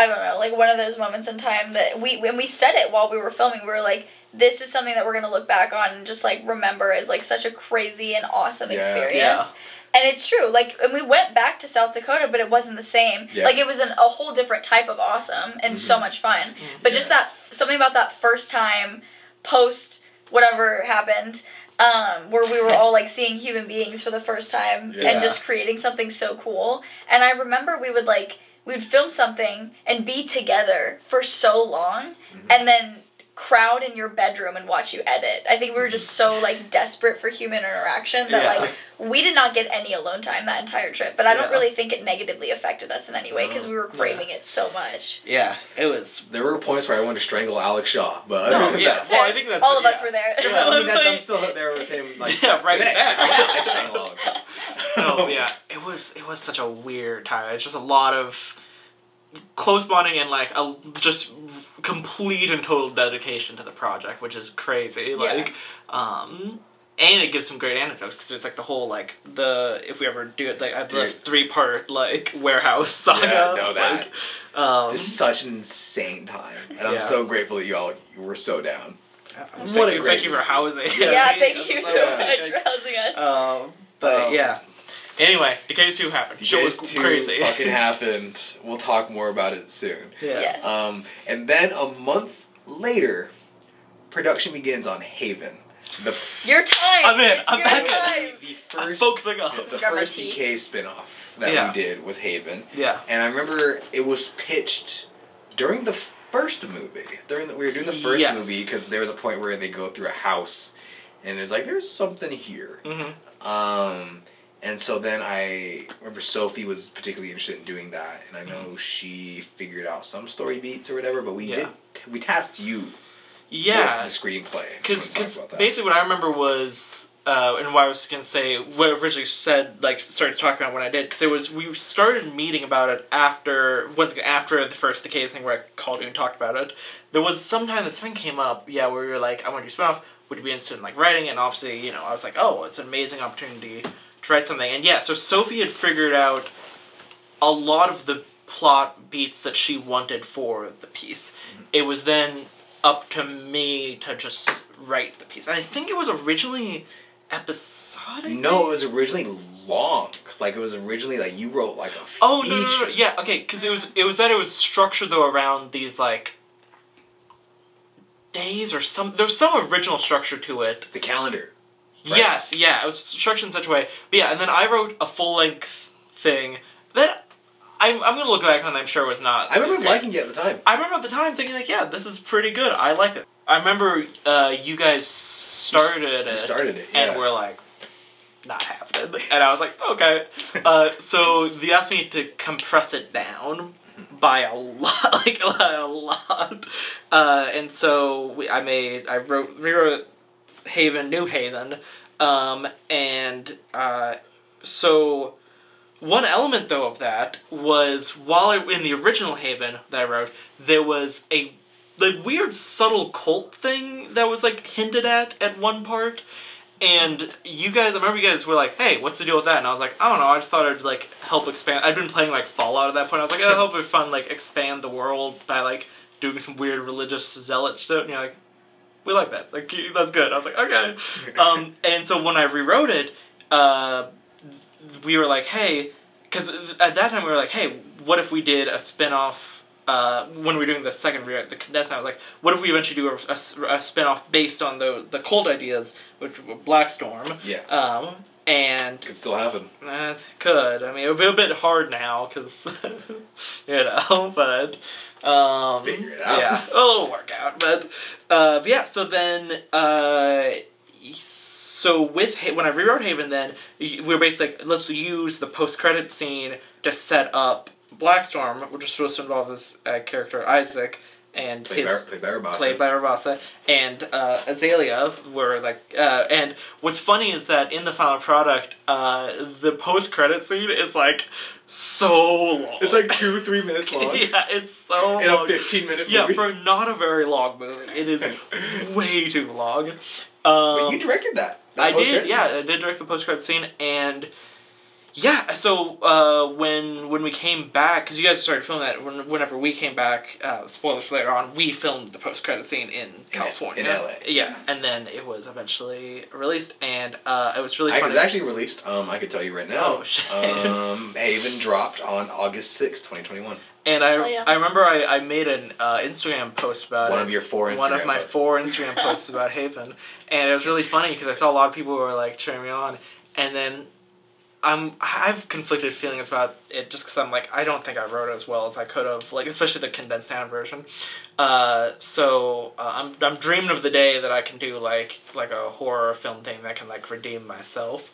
I don't know, like one of those moments in time that we when we said it while we were filming, we were like, this is something that we're gonna look back on and just like remember as like such a crazy and awesome yeah. experience. Yeah. And it's true. Like, and we went back to South Dakota, but it wasn't the same. Yeah. Like, it was an, a whole different type of awesome and mm-hmm. so much fun. Mm-hmm. But yeah. just that something about that first time, post whatever happened. Um, where we were all like seeing human beings for the first time yeah. and just creating something so cool. And I remember we would like, we'd film something and be together for so long mm-hmm. and then crowd in your bedroom and watch you edit. I think we were just so like desperate for human interaction that yeah. like we did not get any alone time that entire trip, but I yeah. don't really think it negatively affected us in any way because we were craving yeah. it so much. Yeah, it was. There were points where I wanted to strangle Alex Shaw, but no, I yeah. well, I think that's all of yeah. us were there. Yeah, I mean, that's, I'm still there with him. Like, yeah, right today. I strangle Alex. Oh yeah, it was it was such a weird time. It's just a lot of close bonding and like a just complete and total dedication to the project, which is crazy. Like, yeah. um, and it gives some great anecdotes because there's like the whole like the if we ever do it like at the three part like warehouse saga. Yeah, no, that like, um, just such an insane time, and yeah. I'm so grateful that you all you were so down. Yeah, what thank, a you, great thank you for housing. Yeah, yeah thank you so yeah. much for housing us. Um, but um, yeah. Anyway, D K's two happened. D K's two crazy. fucking happened. We'll talk more about it soon. Yeah. Yes. Um, and then a month later, production begins on Haven. The your time. I'm in. It's I'm your back time. In. The first, focusing on the, the first D K spinoff that yeah. we did was Haven. Yeah. And I remember it was pitched during the first movie. During the, we were doing the first yes. movie because there was a point where they go through a house, and it's like there's something here. Mm-hmm. Um. And so then I remember Sophie was particularly interested in doing that, and I know mm-hmm. she figured out some story beats or whatever. But we yeah. did we tasked you, yeah, with the screenplay. Because because basically what I remember was, uh, and what I was gonna say, what I originally said, like started talking about when I did, because it was we started meeting about it after once again after the first Decays thing where I called you and talked about it. There was some time that something came up, yeah, where we were like, I want to do spinoff. Would you be interested in like writing? And obviously, you know, I was like, oh, it's an amazing opportunity to write something. And yeah, so Sophie had figured out a lot of the plot beats that she wanted for the piece. Mm-hmm. It was then up to me to just write the piece. And I think it was originally episodic? No, it was originally long. Like, it was originally, like, you wrote, like, a feature. Oh, no, no, no, no. Yeah, okay, because it was, it was that it was structured, though, around these, like, days or some... There's some original structure to it. The calendar. Right. Yes, yeah, it was structured in such a way. But yeah, and then I wrote a full-length thing that I'm, I'm going to look back on it, I'm sure it was not. I remember liking it at the time. I remember at the time thinking, like, yeah, this is pretty good. I like it. I remember uh, you guys started it. started it, yeah. And we're like, not happening. And I was like, okay. Uh, so they asked me to compress it down by a lot, like a lot. Uh, and so we, I made, I wrote, rewrote Haven, New Haven. Um, and uh, so... One element, though, of that was, while I, in the original Haven that I wrote, there was a the weird subtle cult thing that was, like, hinted at at one part, and you guys, I remember you guys were like, hey, what's the deal with that? And I was like, I don't know, I just thought I'd, like, help expand. I'd been playing, like, Fallout at that point. I was like, I hope it'd be fun, like, expand the world by, like, doing some weird religious zealot stuff, and you're like, we like that. Like, that's good. I was like, okay. um, and so when I rewrote it, uh... we were like, hey, because at that time we were like, hey, what if we did a spin-off, uh, when we were doing the second rewrite, the condensed, I was like, what if we eventually do a, a, a spin-off based on the the cold ideas, which were Black Storm. Yeah. Um, and... Could still happen. Uh, could. I mean, it would be a bit hard now, because, you know, but... Um, figure it out. Yeah, it'll work out, but, uh, but yeah, so then, uh... So with when I rewrote Haven, then we were basically like, let's use the post-credit scene to set up Black Storm, which was supposed to involve this uh, character Isaac and played his by, played, by played by Rabassa and uh, Azalea were like. Uh, and what's funny is that in the final product, uh, the post-credit scene is like so long. It's like two, three minutes long. Yeah, it's so in long. In a fifteen-minute movie. Yeah, for not a very long movie, it is way too long. Um, but you directed that. I did, yeah, scene. I did direct the post-credit scene, and yeah, so uh, when when we came back, because you guys started filming that, when, whenever we came back, uh, spoilers later on, we filmed the post-credit scene in California. In, in L A. Yeah, and then it was eventually released, and uh, it was really funny. It was actually released, um, I could tell you right now. Oh, shit. Um, Haven dropped on August sixth, twenty twenty-one. And I, oh, yeah. I remember I, I made an uh, Instagram post about one it. One of your four Instagram One of my posts. four Instagram posts about Haven. And it was really funny because I saw a lot of people who were like cheering me on. And then I'm, I have conflicted feelings about it just because I'm like, I don't think I wrote it as well as I could have. Like, especially the condensed down version. Uh, so uh, I'm, I'm dreaming of the day that I can do like like a horror film thing that can like redeem myself.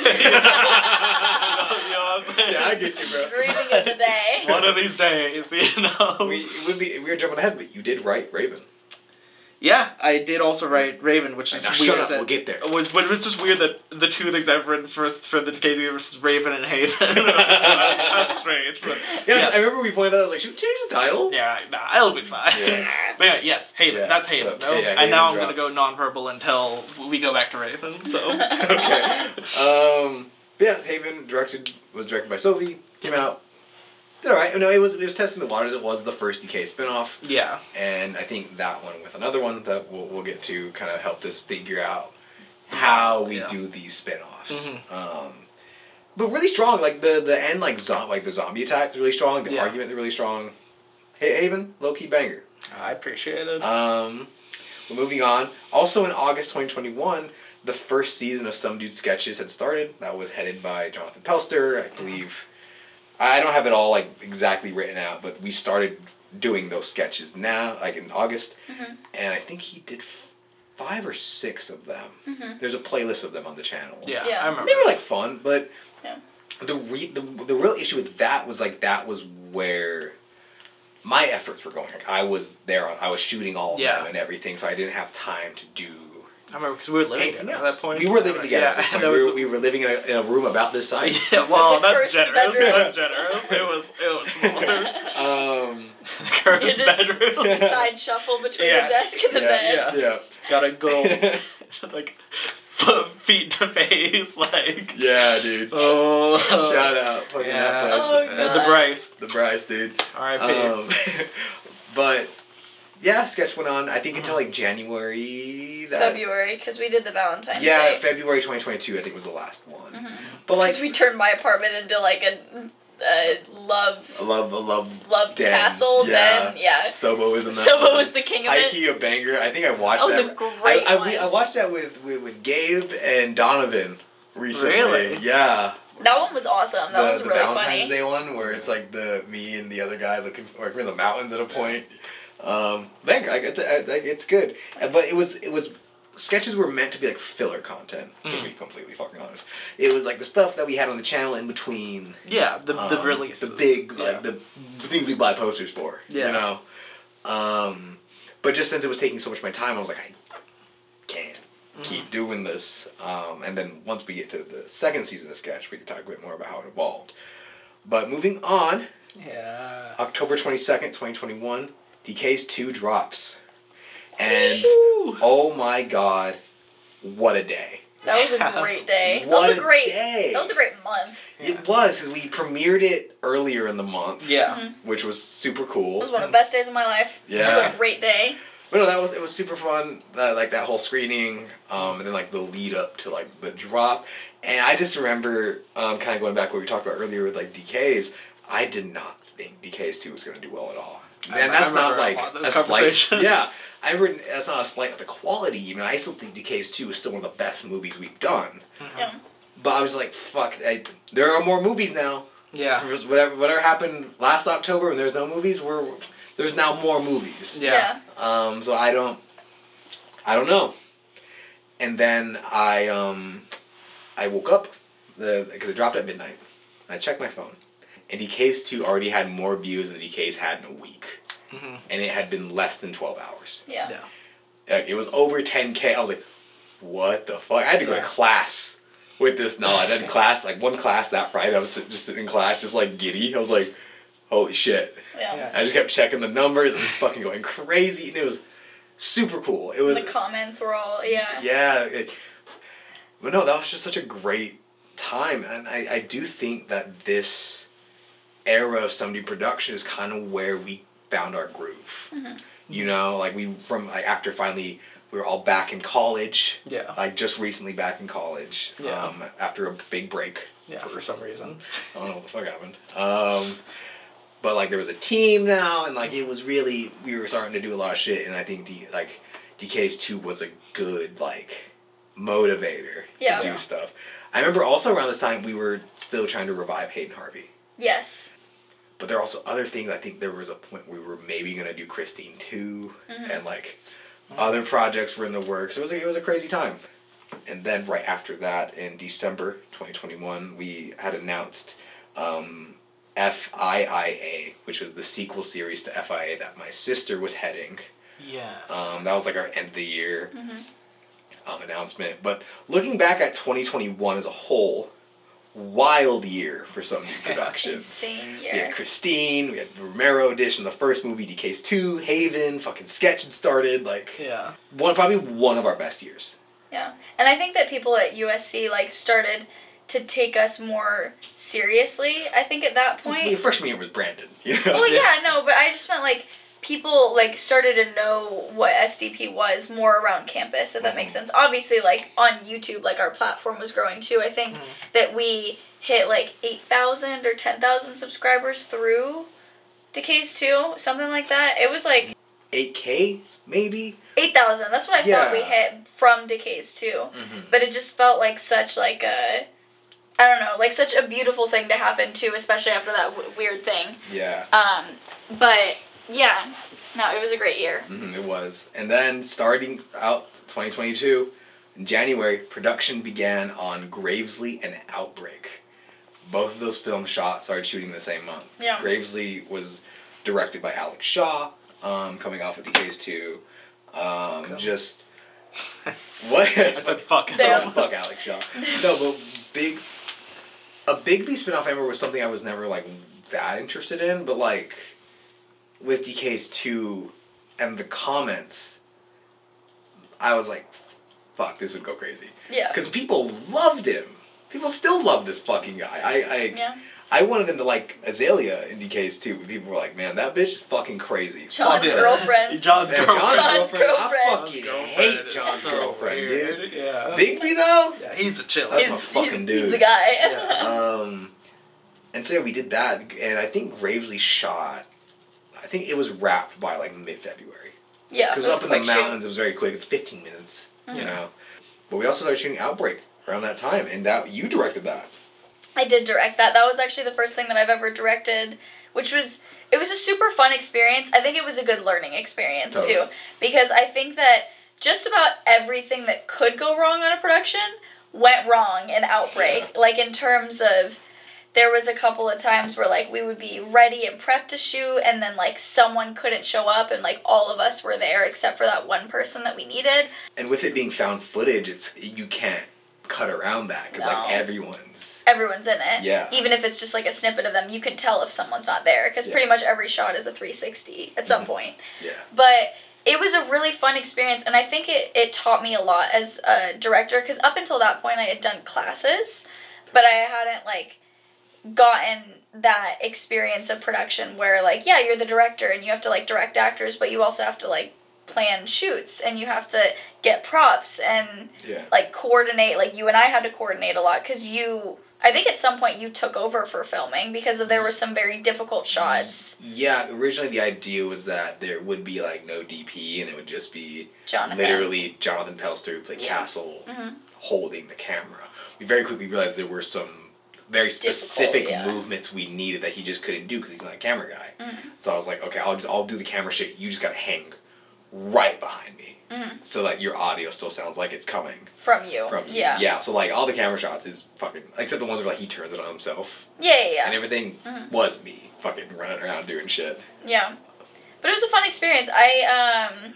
you know, you know what I'm saying? Yeah, I get you, bro. Dreaming of the day. One of these days, you know. We would be. We were jumping ahead, but you did write Raven. Yeah, I did also write Raven, which is now, weird. Shut up. That, we'll get there. Was, but it was just weird that the two things I've written first for the Dk's universe is Raven and Haven. That's strange. But, yeah, yes. I remember we pointed out. I was like, should we change the title? Yeah, nah, it'll be fine. Yeah. But yeah, yes, Haven. Yeah, that's Haven. So, no? yeah, and Haven now dropped. I'm gonna go nonverbal until we go back to Raven. So okay. Um, yeah, Haven directed was directed by Sophie. Came yeah. out. Did all right. No, it was it was testing the waters. It was the first D K spinoff. Yeah. And I think that one with another one that we'll we'll get to kind of helped us figure out how we yeah. do these spinoffs. Mm-hmm. Um, but really strong. Like the the end, like zom like the zombie attack is really strong. The yeah. argument is really strong. Hey, Haven, low key banger. I appreciate it. Um, well, moving on. Also in August twenty twenty-one, the first season of Some Dude Sketches had started. That was headed by Jonathan Pelster, I believe. I don't have it all like exactly written out, but we started doing those sketches now, like in August, mm-hmm. and I think he did f five or six of them. Mm-hmm. There's a playlist of them on the channel. Yeah, yeah. I remember. They were like fun, but yeah. the re the the real issue with that was like that was where my efforts were going. Like I was there, I was shooting all of yeah. them and everything, so I didn't have time to do. I remember because we were living together at that point. We were living together yeah, at that point. We were, we were living in a, in a room about this size. Yeah, well, that's generous. That's generous. It was, it was smaller. Um, the bedroom. Side shuffle between yeah. the desk and the yeah, bed. Yeah, yeah. Got a good old, like, feet to face, like. Yeah, dude. Oh. Shout out. Fucking yeah. that place. Oh, God. The Bryce. The Bryce, dude. R I P Um, but... Yeah, sketch went on, I think, until, like, January... That... February, because we did the Valentine's yeah, Day. Yeah, February twenty twenty-two, I think, was the last one. Mm-hmm. But, like... Because we turned my apartment into, like, a, a love... A love, a love... Love den. castle, yeah. den, yeah. Sobo was in that Sobo one. was the king of it. High-key, a banger. I think I watched that. That was that. a great I, I, one. I watched that with, with, with Gabe and Donovan recently. Really? Yeah. That one was awesome. That the, was the really Valentine's funny. The Valentine's Day one where it's like the me and the other guy looking like we're in the mountains at a point. Um, man, it's, it's good, but it was it was. Sketches were meant to be like filler content, to mm. be completely fucking honest. It was like the stuff that we had on the channel in between. Yeah, the um, the releases. The big, yeah. like, the things we buy posters for, yeah. you know? Um, but just since it was taking so much of my time, I was like, I can't mm. keep doing this. Um, and then once we get to the second season of Sketch, we can talk a bit more about how it evolved. But moving on, yeah. October twenty-second, twenty twenty-one, D K's two drops. And Whew. oh my god, what a day. That was a great day. What that was a great day. That was a great month. Yeah. It was, because we premiered it earlier in the month. Yeah. Mm-hmm. Which was super cool. It was one of the best days of my life. Yeah. It was a great day. But no, that was, it was super fun, uh, like that whole screening, um, and then like the lead up to like the drop. And I just remember um, kind of going back to what we talked about earlier with like D K's, I did not think D K's two was going to do well at all. And that's not like a slight. Yeah. I wouldn't, that's not a slight at the quality even. I still think D K's two is still one of the best movies we've done. Mm-hmm. Yeah. But I was like, fuck, I, there are more movies now. Yeah. Whatever, whatever happened last October when there's no movies, we're, there's now more movies. Yeah. yeah. Um, so I don't, I don't know. And then I, um, I woke up, the because it dropped at midnight. And I checked my phone. And D K's two already had more views than D K's had in a week. Mm-hmm. And it had been less than twelve hours. Yeah. yeah. It was over ten K. I was like, what the fuck? I had to go yeah. to class with this knowledge. I had class, like one class that Friday. I was just sitting in class, just like giddy. I was like, holy shit. Yeah. yeah. I just kept checking the numbers. I was fucking going crazy. And it was super cool. It was. The comments were all, yeah. Yeah. It, but no, that was just such a great time. And I, I do think that this era of Some Dude Productions is kind of where we found our groove. Mm-hmm. You know, like we from like after finally we were all back in college. Yeah. Like just recently back in college. Yeah. Um, after a big break. Yeah. For, for some reason. I don't know what the fuck happened. Um, but like there was a team now, and like it was really we were starting to do a lot of shit, and I think D, like D K's two was a good like motivator yeah. to do yeah. stuff. I remember also around this time we were still trying to revive Hayden Harvey. Yes. But there are also other things. I think there was a point where we were maybe going to do Christine too, mm-hmm. and like mm-hmm. other projects were in the works. It was a, it was a crazy time. And then right after that, in December twenty twenty-one, we had announced um, F I A, which was the sequel series to F I A that my sister was heading. Yeah. Um, that was like our end of the year mm-hmm. um, announcement. But looking back at twenty twenty-one as a whole. Wild year for Some Dude Productions. Insane year. We had Christine, we had Romero edition, the first movie, D K's two, Haven, fucking Sketch had started, like yeah. one probably one of our best years. Yeah. And I think that people at U S C like started to take us more seriously, I think at that point. The freshman year was Brandon. You know? Well yeah, no, but I just meant like people like started to know what S D P was more around campus, if that mm-hmm. makes sense. Obviously, like on YouTube, like our platform was growing too. I think mm-hmm. that we hit like eight thousand or ten thousand subscribers through D K's two, something like that. It was like eight K maybe eight thousand. That's what I yeah. thought we hit from D K's two, mm-hmm. but it just felt like such like a I don't know, like such a beautiful thing to happen too, especially after that w weird thing. Yeah. Um, but. Yeah, no, it was a great year. Mm-hmm, it was. And then starting out twenty twenty-two, in January, production began on Gravsley and Outbreak. Both of those film shots started shooting the same month. Yeah. Gravsley was directed by Alex Shaw, um, coming off of D K's two. Um, cool. Just... what? I said fuck. No, fuck Alex Shaw. No, but big... A Bigby spinoff ever was something I was never, like, that interested in, but, like... with D K's two and the comments, I was like, fuck, this would go crazy. Yeah. Because people loved him. People still love this fucking guy. I I, yeah. I wanted them to like Azalea in D K's two, but people were like, man, that bitch is fucking crazy. John's fuck girlfriend. John's girlfriend. John's girlfriend. I fucking John's hate John's so girlfriend, weird. dude. Yeah. Bigby, though? Yeah, he's a chill. That's he's, my fucking he's, dude. He's the guy. Yeah. um, and so yeah, we did that, and I think Gravsley shot... I think it was wrapped by like mid-February. Yeah, because up in the mountains, shoot. It was very quick. It's fifteen minutes, mm-hmm. you know. But we also started shooting Outbreak around that time, and that you directed that. I did direct that. That was actually the first thing that I've ever directed, which was, it was a super fun experience. I think it was a good learning experience, totally. too, because I think that just about everything that could go wrong on a production went wrong in Outbreak. Yeah. Like, in terms of, there was a couple of times where, like, we would be ready and prepped to shoot, and then, like, someone couldn't show up, and, like, all of us were there except for that one person that we needed. And with it being found footage, it's, you can't cut around that, because, no. like, everyone's... Everyone's in it. Yeah. Even if it's just, like, a snippet of them, you can tell if someone's not there, because yeah. pretty much every shot is a three sixty at some mm-hmm. point. Yeah. But... it was a really fun experience, and I think it, it taught me a lot as a director, because up until that point I had done classes, but I hadn't, like, gotten that experience of production where, like, yeah, you're the director, and you have to, like, direct actors, but you also have to, like, plan shoots, and you have to get props, and, yeah. like, coordinate. Like, you and I had to coordinate a lot, because you... I think at some point you took over for filming because there were some very difficult shots. Yeah, originally the idea was that there would be, like, no D P, and it would just be Jonathan. literally Jonathan Pelster, who played yeah. Castle, mm-hmm. holding the camera. We very quickly realized there were some very specific difficult, yeah. movements we needed that he just couldn't do because he's not a camera guy. Mm-hmm. So I was like, okay, I'll just I'll do the camera shit. You just gotta hang right behind me, mm-hmm. so that your audio still sounds like it's coming from you. From you. Yeah, yeah. So, like, all the camera shots is fucking, except the ones where, like, he turns it on himself. Yeah, yeah, yeah. And everything mm-hmm. was me fucking running around doing shit. Yeah, but it was a fun experience. I um,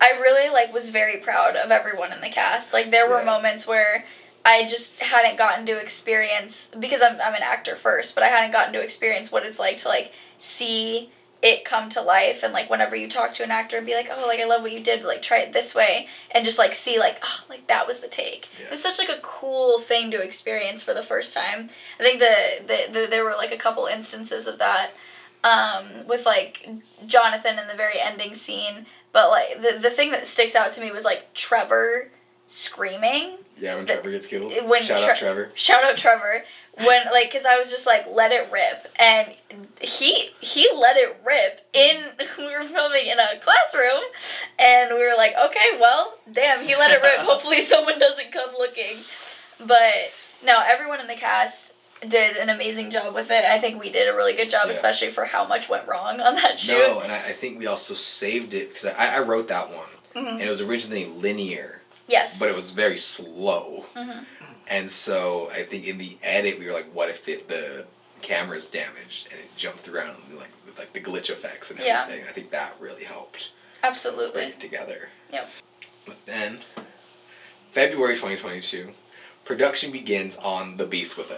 I really, like, was very proud of everyone in the cast. Like, there were yeah. moments where I just hadn't gotten to experience, because I'm I'm an actor first, but I hadn't gotten to experience what it's like to, like, see it come to life, and, like, whenever you talk to an actor and be like, oh, like, I love what you did, but, like, try it this way, and just, like, see, like, oh, like, that was the take. Yeah. It was such, like, a cool thing to experience for the first time. I think the, the, the there were, like, a couple instances of that um, with, like, Jonathan in the very ending scene, but, like, the, the thing that sticks out to me was, like, Trevor screaming. Yeah, when the, Trevor gets killed. Shout Tre out Trevor. Shout out Trevor. When, like, because I was just like, let it rip, and he he let it rip in, we were filming in a classroom, and we were like, okay, well, damn, he let it rip, hopefully someone doesn't come looking. But, no, everyone in the cast did an amazing job with it. I think we did a really good job, yeah. especially for how much went wrong on that shoot. No, and I, I think we also saved it, because I, I wrote that one, mm-hmm. and it was originally linear. Yes. But it was very slow. Mm-hmm. And so I think in the edit we were like, what if it, the camera's damaged and it jumped around, like, with, like, the glitch effects and yeah. everything. I think that really helped. Absolutely. Bring it together. Yep. But then, February twenty twenty-two, production begins on The Beast Within.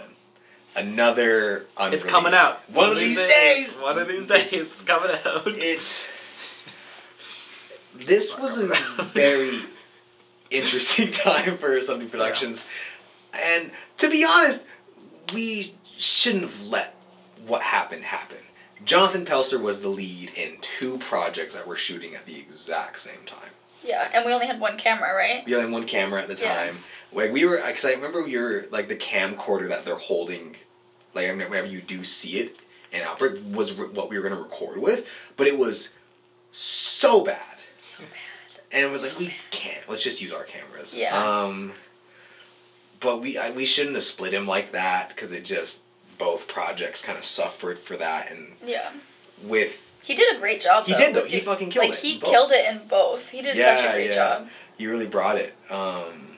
Another unreleased. It's coming out. One, One of these days. days. One of these days. It's, it's coming out. It's. This was a very interesting time for Some Dude Productions. Yeah. And to be honest, we shouldn't have let what happened happen. Jonathan Pelster was the lead in two projects that were shooting at the exact same time. Yeah, and we only had one camera, right? We only had one camera at the time. Yeah. Like, we were, because I remember we were, like, the camcorder that they're holding, like, I mean, whenever you do see it in Outbreak, was what we were going to record with, but it was so bad. So bad. And it was so like, bad. we can't, let's just use our cameras. Yeah. Um... But we I, we shouldn't have split him like that, because it just, both projects kind of suffered for that, and yeah, with he did a great job. He though. did though. He did, fucking killed like, it. Like he both. killed it in both. He did yeah, such a great yeah. job. He really brought it. Um,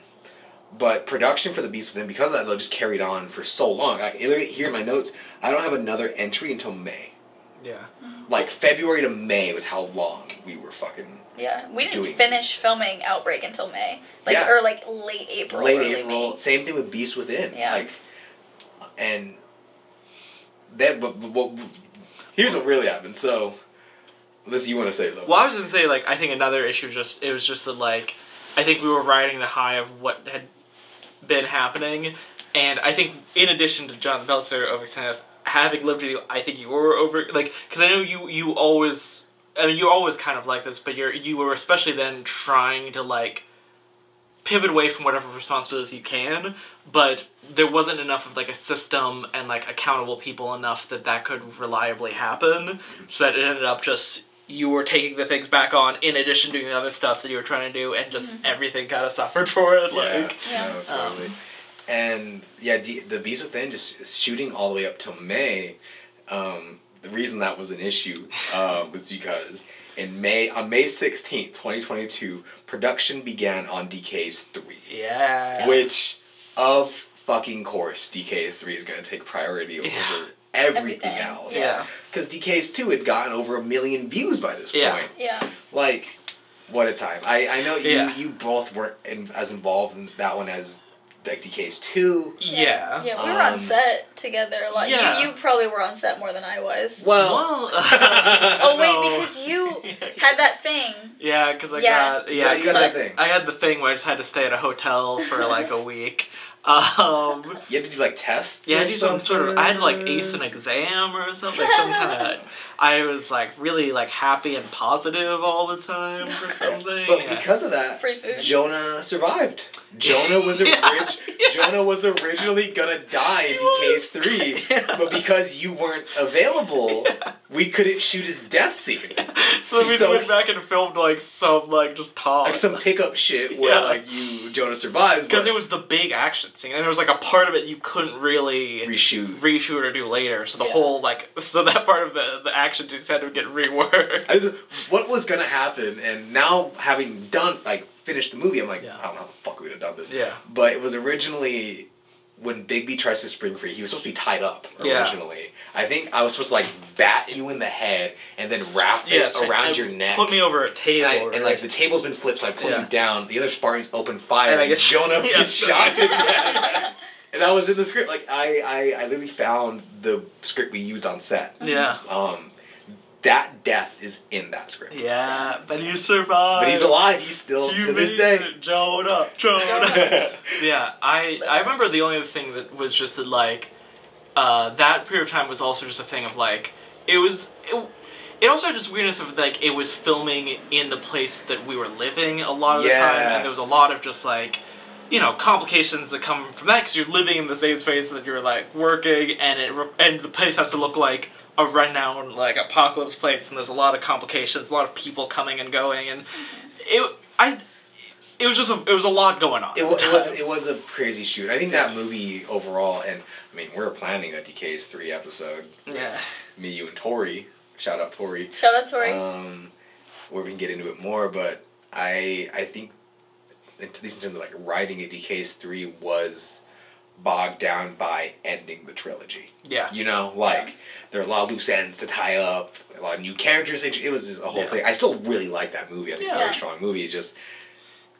but production for The Beast Within, because of that, though, just carried on for so long. I literally here in my notes, I don't have another entry until May. Yeah. Like, February to May was how long we were fucking Yeah, we didn't doing finish this. filming Outbreak until May. Like, yeah. Or, like, late April. Late early April. May. Same thing with Beast Within. Yeah. Like, and that, but, but, but here's what really happened. So, Liz, you want to say something? Well, I was going to say, like, I think another issue was just, it was just that, like, I think we were riding the high of what had been happening. And I think, in addition to Jonathan Pelster overextending us, having lived with you, I think you were over, like, because I know you, you always, I mean, you always kind of like this, but you're, you were especially then trying to, like, pivot away from whatever responsibilities you can, but there wasn't enough of, like, a system and, like, accountable people enough that that could reliably happen, so that it ended up just, you were taking the things back on in addition to the other stuff that you were trying to do, and just mm-hmm. everything kind of suffered for it, yeah. like. Yeah, no, totally. Um, And yeah, D the Beast Within just shooting all the way up till May. Um, the reason that was an issue uh, was because in May on May sixteenth, twenty twenty-two, production began on D K's three. Yeah. Which, of fucking course, D K's three is gonna take priority over yeah. everything, everything else. Yeah. Because D K's two had gotten over a million views by this yeah. point. Yeah. Like, what a time! I I know you yeah. you both weren't in, as involved in that one as. Like D K's two. Yeah. Yeah, we were um, on set together a lot. Yeah. You, you probably were on set more than I was. Well. well oh, wait, no. because you had that thing. Yeah, because I yeah. got... Yeah, yeah you got that I, thing. I had the thing where I just had to stay at a hotel for, like, a week. Um, you had to do, like, tests? Yeah, I had to do some sort of... I had to, like, ace an exam or something. Like, some kind of... I was, like, really, like, happy and positive all the time or something. But yeah. because of that, Free food. Jonah survived. Jonah was a yeah, rich, yeah. Jonah was originally gonna die in D K's three, yeah. but because you weren't available, yeah. we couldn't shoot his death scene. Yeah. So we so, went back and filmed, like, some, like, just talk. Like some pickup shit where, yeah. like, you, Jonah survives. Because it was the big action scene, and there was, like, a part of it you couldn't really... Reshoot. Reshoot or do later, so the yeah. whole, like, so that part of the, the action just had to get reworked. I was, what was gonna happen, and now having done, like, finished the movie, I'm like, yeah. I don't know how the fuck we would have done this. Yeah. But it was originally when Bigby tries to spring free, he was supposed to be tied up originally. Yeah. I think I was supposed to, like, bat you in the head and then wrap it yeah, so around I, your neck. Put me over a table. And, I, right? and like, the table's been flipped, so I pull yeah. you down. The other Spartans open fire, and, and I get Jonah yeah. gets shot to death. And that was in the script. Like, I, I, I literally found the script we used on set. Yeah. Um. That death is in that script. Yeah, but he survived. But he's alive. He's still he to this day. It. Jonah, Jonah. yeah, I I remember the only other thing that was just that, like, uh, that period of time was also just a thing of, like, it was it, it also had this weirdness of, like, it was filming in the place that we were living a lot of yeah. the time, and there was a lot of just, like, you know, complications that come from that because you're living in the same space that you're, like, working, and it and the place has to look like a renowned, like, apocalypse place, and there's a lot of complications, a lot of people coming and going, and it, I, it was just, a, it was a lot going on. It was, it was, it was a crazy shoot. I think yeah. that movie overall, and I mean, we're planning a D K's three episode. Yeah. Me, you, and Tori. Shout out Tori. Shout out Tori. Um, where we can get into it more, but I, I think, at least in terms of, like, writing a D K's three was bogged down by ending the trilogy. Yeah. You know, like, yeah. there were a lot of loose ends to tie up, a lot of new characters. It was just a whole yeah. thing. I still really like that movie. I think yeah. it's a very strong movie. It just,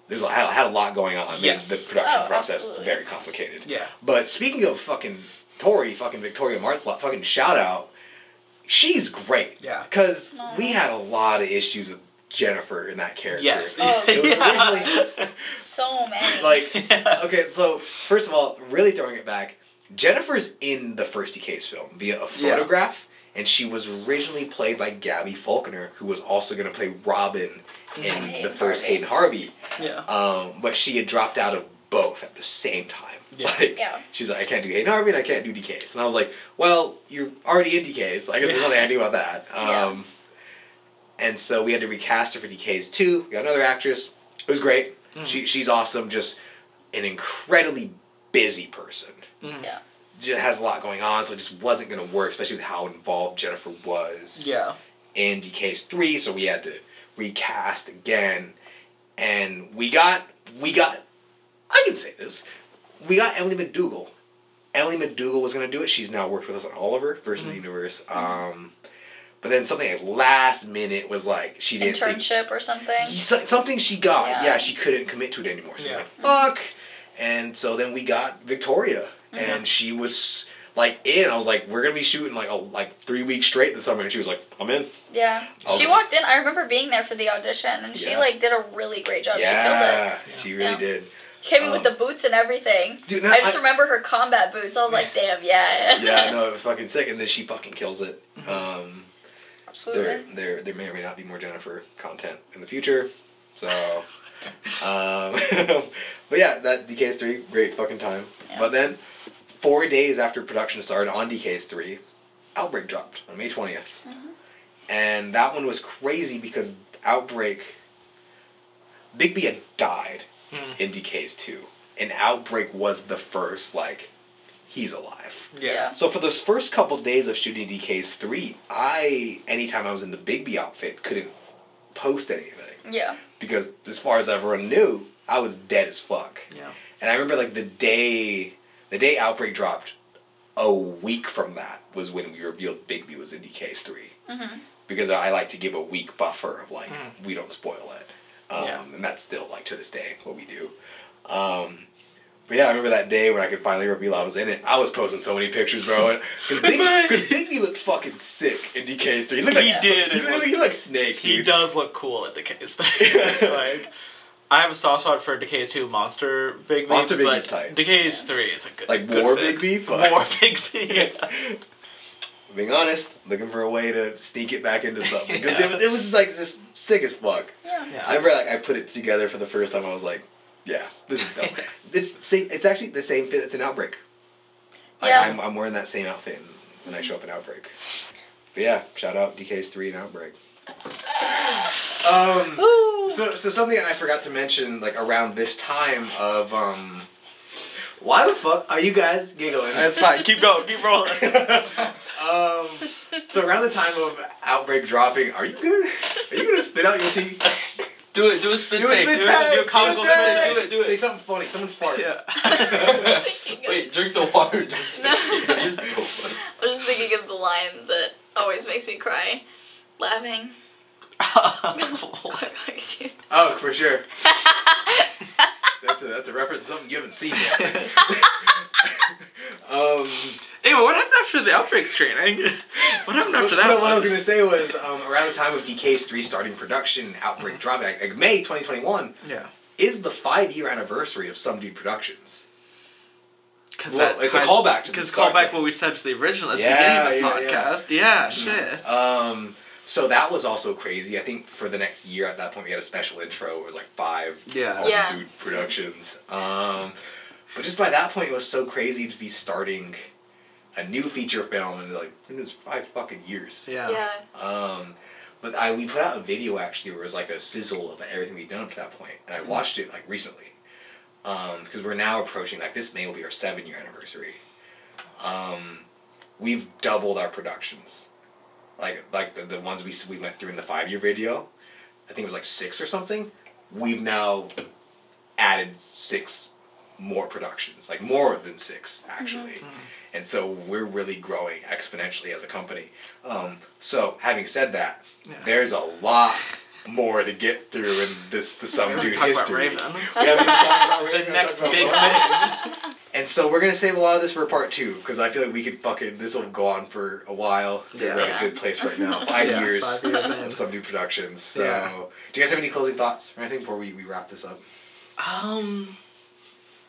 there's a, had a lot going on. Yes. The production oh, process absolutely. Very complicated. Yeah. But speaking of fucking Tori, fucking Victoria Martz, fucking shout out, she's great. Yeah. Because no. we had a lot of issues with Jennifer in that character. Yes. Oh, it was yeah. originally so many. Like, yeah. okay, so first of all, really throwing it back, Jennifer's in the first D K's film via a photograph, yeah. and she was originally played by Gabby Faulkner, who was also going to play Robin in Hayden the first Hayden Harvey. Yeah. Um, but she had dropped out of both at the same time. Yeah. Like, yeah. She was like, I can't do Hayden Harvey and I can't do D K's. And I was like, well, you're already in D K's, so I guess there's nothing I can do about that. Um, yeah. And so we had to recast her for D K's two. We got another actress. It was great. Mm. She she's awesome. Just an incredibly busy person. Mm. Yeah. Just has a lot going on, so it just wasn't going to work, especially with how involved Jennifer was. Yeah. In D K's three, so we had to recast again, and we got we got. I can say this. We got Emily McDougal. Emily McDougal was going to do it. She's now worked with us on Oliver versus mm. the Universe. Um. But then something at last minute was like, she didn't Internship think, or something? Something she got. Yeah. yeah, she couldn't commit to it anymore. So yeah. like, fuck! And so then we got Victoria. Mm-hmm. And she was, like, in. I was like, we're going to be shooting, like, a, like three weeks straight this summer. And she was like, I'm in. Yeah. I'll she go. walked in. I remember being there for the audition. And she, yeah. like, did a really great job. Yeah, she killed it. She really yeah. did. Came in um, with the boots and everything. Dude, no, I just I, remember her combat boots. I was like, damn, yeah. yeah, no, it was fucking sick. And then she fucking kills it. Mm-hmm. Um... There, there, there may or may not be more Jennifer content in the future, so, um, but yeah, that D K's three, great fucking time, yeah. but then, four days after production started on D K's three, Outbreak dropped on May twentieth, mm-hmm. and that one was crazy because Outbreak, Bigby had died mm. in D K's two, and Outbreak was the first, like, he's alive. Yeah. yeah. So for those first couple days of shooting D K's three, I, anytime I was in the Bigby outfit, couldn't post anything. Yeah. Because as far as everyone knew, I was dead as fuck. Yeah. And I remember, like, the day, the day Outbreak dropped, a week from that was when we revealed Bigby was in D K's three. Mm-hmm. Because I like to give a week buffer of, like, mm. we don't spoil it. Um, yeah. And that's still, like, to this day, what we do. Um, but yeah, I remember that day when I could finally reveal I was in it. I was posting so many pictures, bro. Because Bigby looked fucking sick in D K's three. He, looked he like, did. He looked, he looked like Snake. He dude. does look cool at D K's three. Like, I have a soft spot for D K's two Monster Bigby. Monster Bigby's tight. D K's three is a good Like good War fit. Bigby? Fuck. War Bigby, yeah. Being honest, looking for a way to sneak it back into something. Because yeah. it, was, it was just like just sick as fuck. Yeah. yeah. I remember like I put it together for the first time. I was like, yeah, this is dumb. it's see, it's actually the same fit that's in Outbreak. Like, yeah. I'm, I'm wearing that same outfit when I show up in Outbreak. But yeah, shout out D K's three and Outbreak. um, so, so something I forgot to mention, like around this time of, um, why the fuck are you guys giggling? That's fine. Keep going. Keep rolling. um, so around the time of Outbreak dropping, are you good? Are you gonna spit out your tea? Do it. Do a spit do tape. A spit do, tape. It, do a comical spit. Do it. Do it. Say something funny. Someone fart. Yeah. Wait. Drink the water. Just spit. No. You're so funny. I was just thinking of the line that always makes me cry. Laughing. Oh, for sure. That's a, that's a reference to something you haven't seen yet. um, anyway, what happened after the Outbreak screening? What happened after that? What I was going to say was um, around the time of D K's three starting production, Outbreak mm-hmm. dropping, like May twenty twenty-one, yeah. is the five-year anniversary of Some Dude Productions. Because well, it's a callback to the callback what we said to the original at yeah, the beginning of this yeah, podcast. Yeah, yeah mm-hmm. shit. Um... So that was also crazy. I think for the next year at that point, we had a special intro. It was like five yeah. yeah. dude productions. Um, but just by that point, it was so crazy to be starting a new feature film and like, it was five fucking years. Yeah. yeah. Um, but I we put out a video actually where it was like a sizzle of everything we'd done up to that point. And I mm-hmm. watched it like recently. Um, because we're now approaching, like this May will be our seven year anniversary. Um, we've doubled our productions. Like like the, the ones we we went through in the five year video, I think it was like six or something. We've now added six more productions, like more than six actually, mm-hmm. and so we're really growing exponentially as a company. Um, so having said that, yeah. there's a lot more to get through in this the Some Dude history. We haven't even talked about Raven. The next big thing. And so we're gonna save a lot of this for part two because I feel like we could fucking this will go on for a while. Yeah. We're at a good place right now. Five yeah, years, five years of Some Dude Productions. So, yeah. do you guys have any closing thoughts or anything before we, we wrap this up? Um,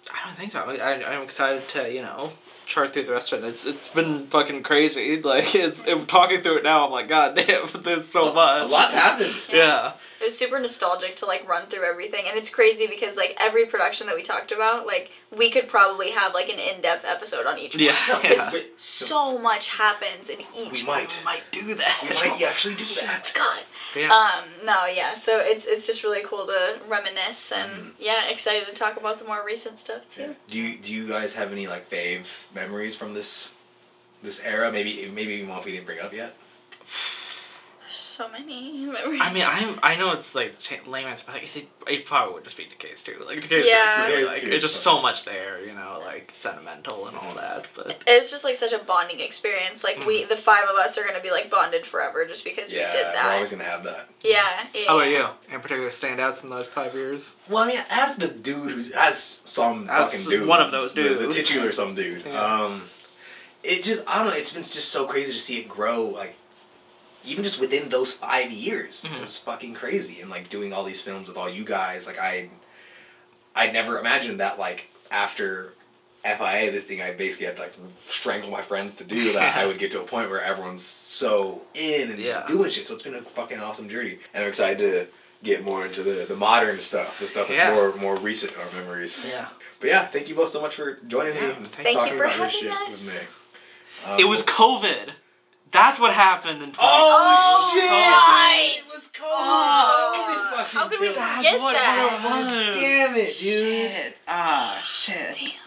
I don't think so. I I'm excited to you know chart through the rest of it. It's it's been fucking crazy. Like it's it, talking through it now. I'm like, God damn, there's so well, much. A lot's happened. Yeah. yeah. It was super nostalgic to like run through everything, and it's crazy because like every production that we talked about, like we could probably have like an in-depth episode on each yeah. one. Yeah, so much happens in each. We might, one. might do that. We might actually do that. Oh my God. Yeah. Um, no, yeah. So it's it's just really cool to reminisce, and mm-hmm. yeah, excited to talk about the more recent stuff too. Yeah. Do you do you guys have any like fave memories from this this era? Maybe maybe even one we didn't bring up yet. So many memories. I mean, I'm. I know it's like layman's, but like, it, it probably would just be D K's two. Like D K's two, yeah. really, like it's just so much there, you know, like sentimental and all that. But it's just like such a bonding experience. Like we, the five of us, are gonna be like bonded forever just because yeah, we did that. Yeah, we're always gonna have that. Yeah. yeah. How about you? In particular, standouts in the five years. Well, I mean, as the dude who's as some as fucking dude, one of those dudes, the, the titular some dude. Yeah. Um, it just I don't know. It's been just so crazy to see it grow. Like. Even just within those five years, mm-hmm. it was fucking crazy. And, like, doing all these films with all you guys, like, I I never imagined that, like, after F I A, this thing I basically had to, like, strangle my friends to do, that I would get to a point where everyone's so in and yeah. just doing shit. So it's been a fucking awesome journey. And I'm excited to get more into the, the modern stuff, the stuff that's yeah. more more recent in our memories. Yeah. But, yeah, thank you both so much for joining yeah. me and thank talking you for about having this shit us. With me. Um, it was COVID. That's what happened in twenty twenty. Oh, shit! Right. It was cold. Oh. How could we forget that? That's what it was. Damn it, dude. Shit. Ah, shit. Shit. Damn.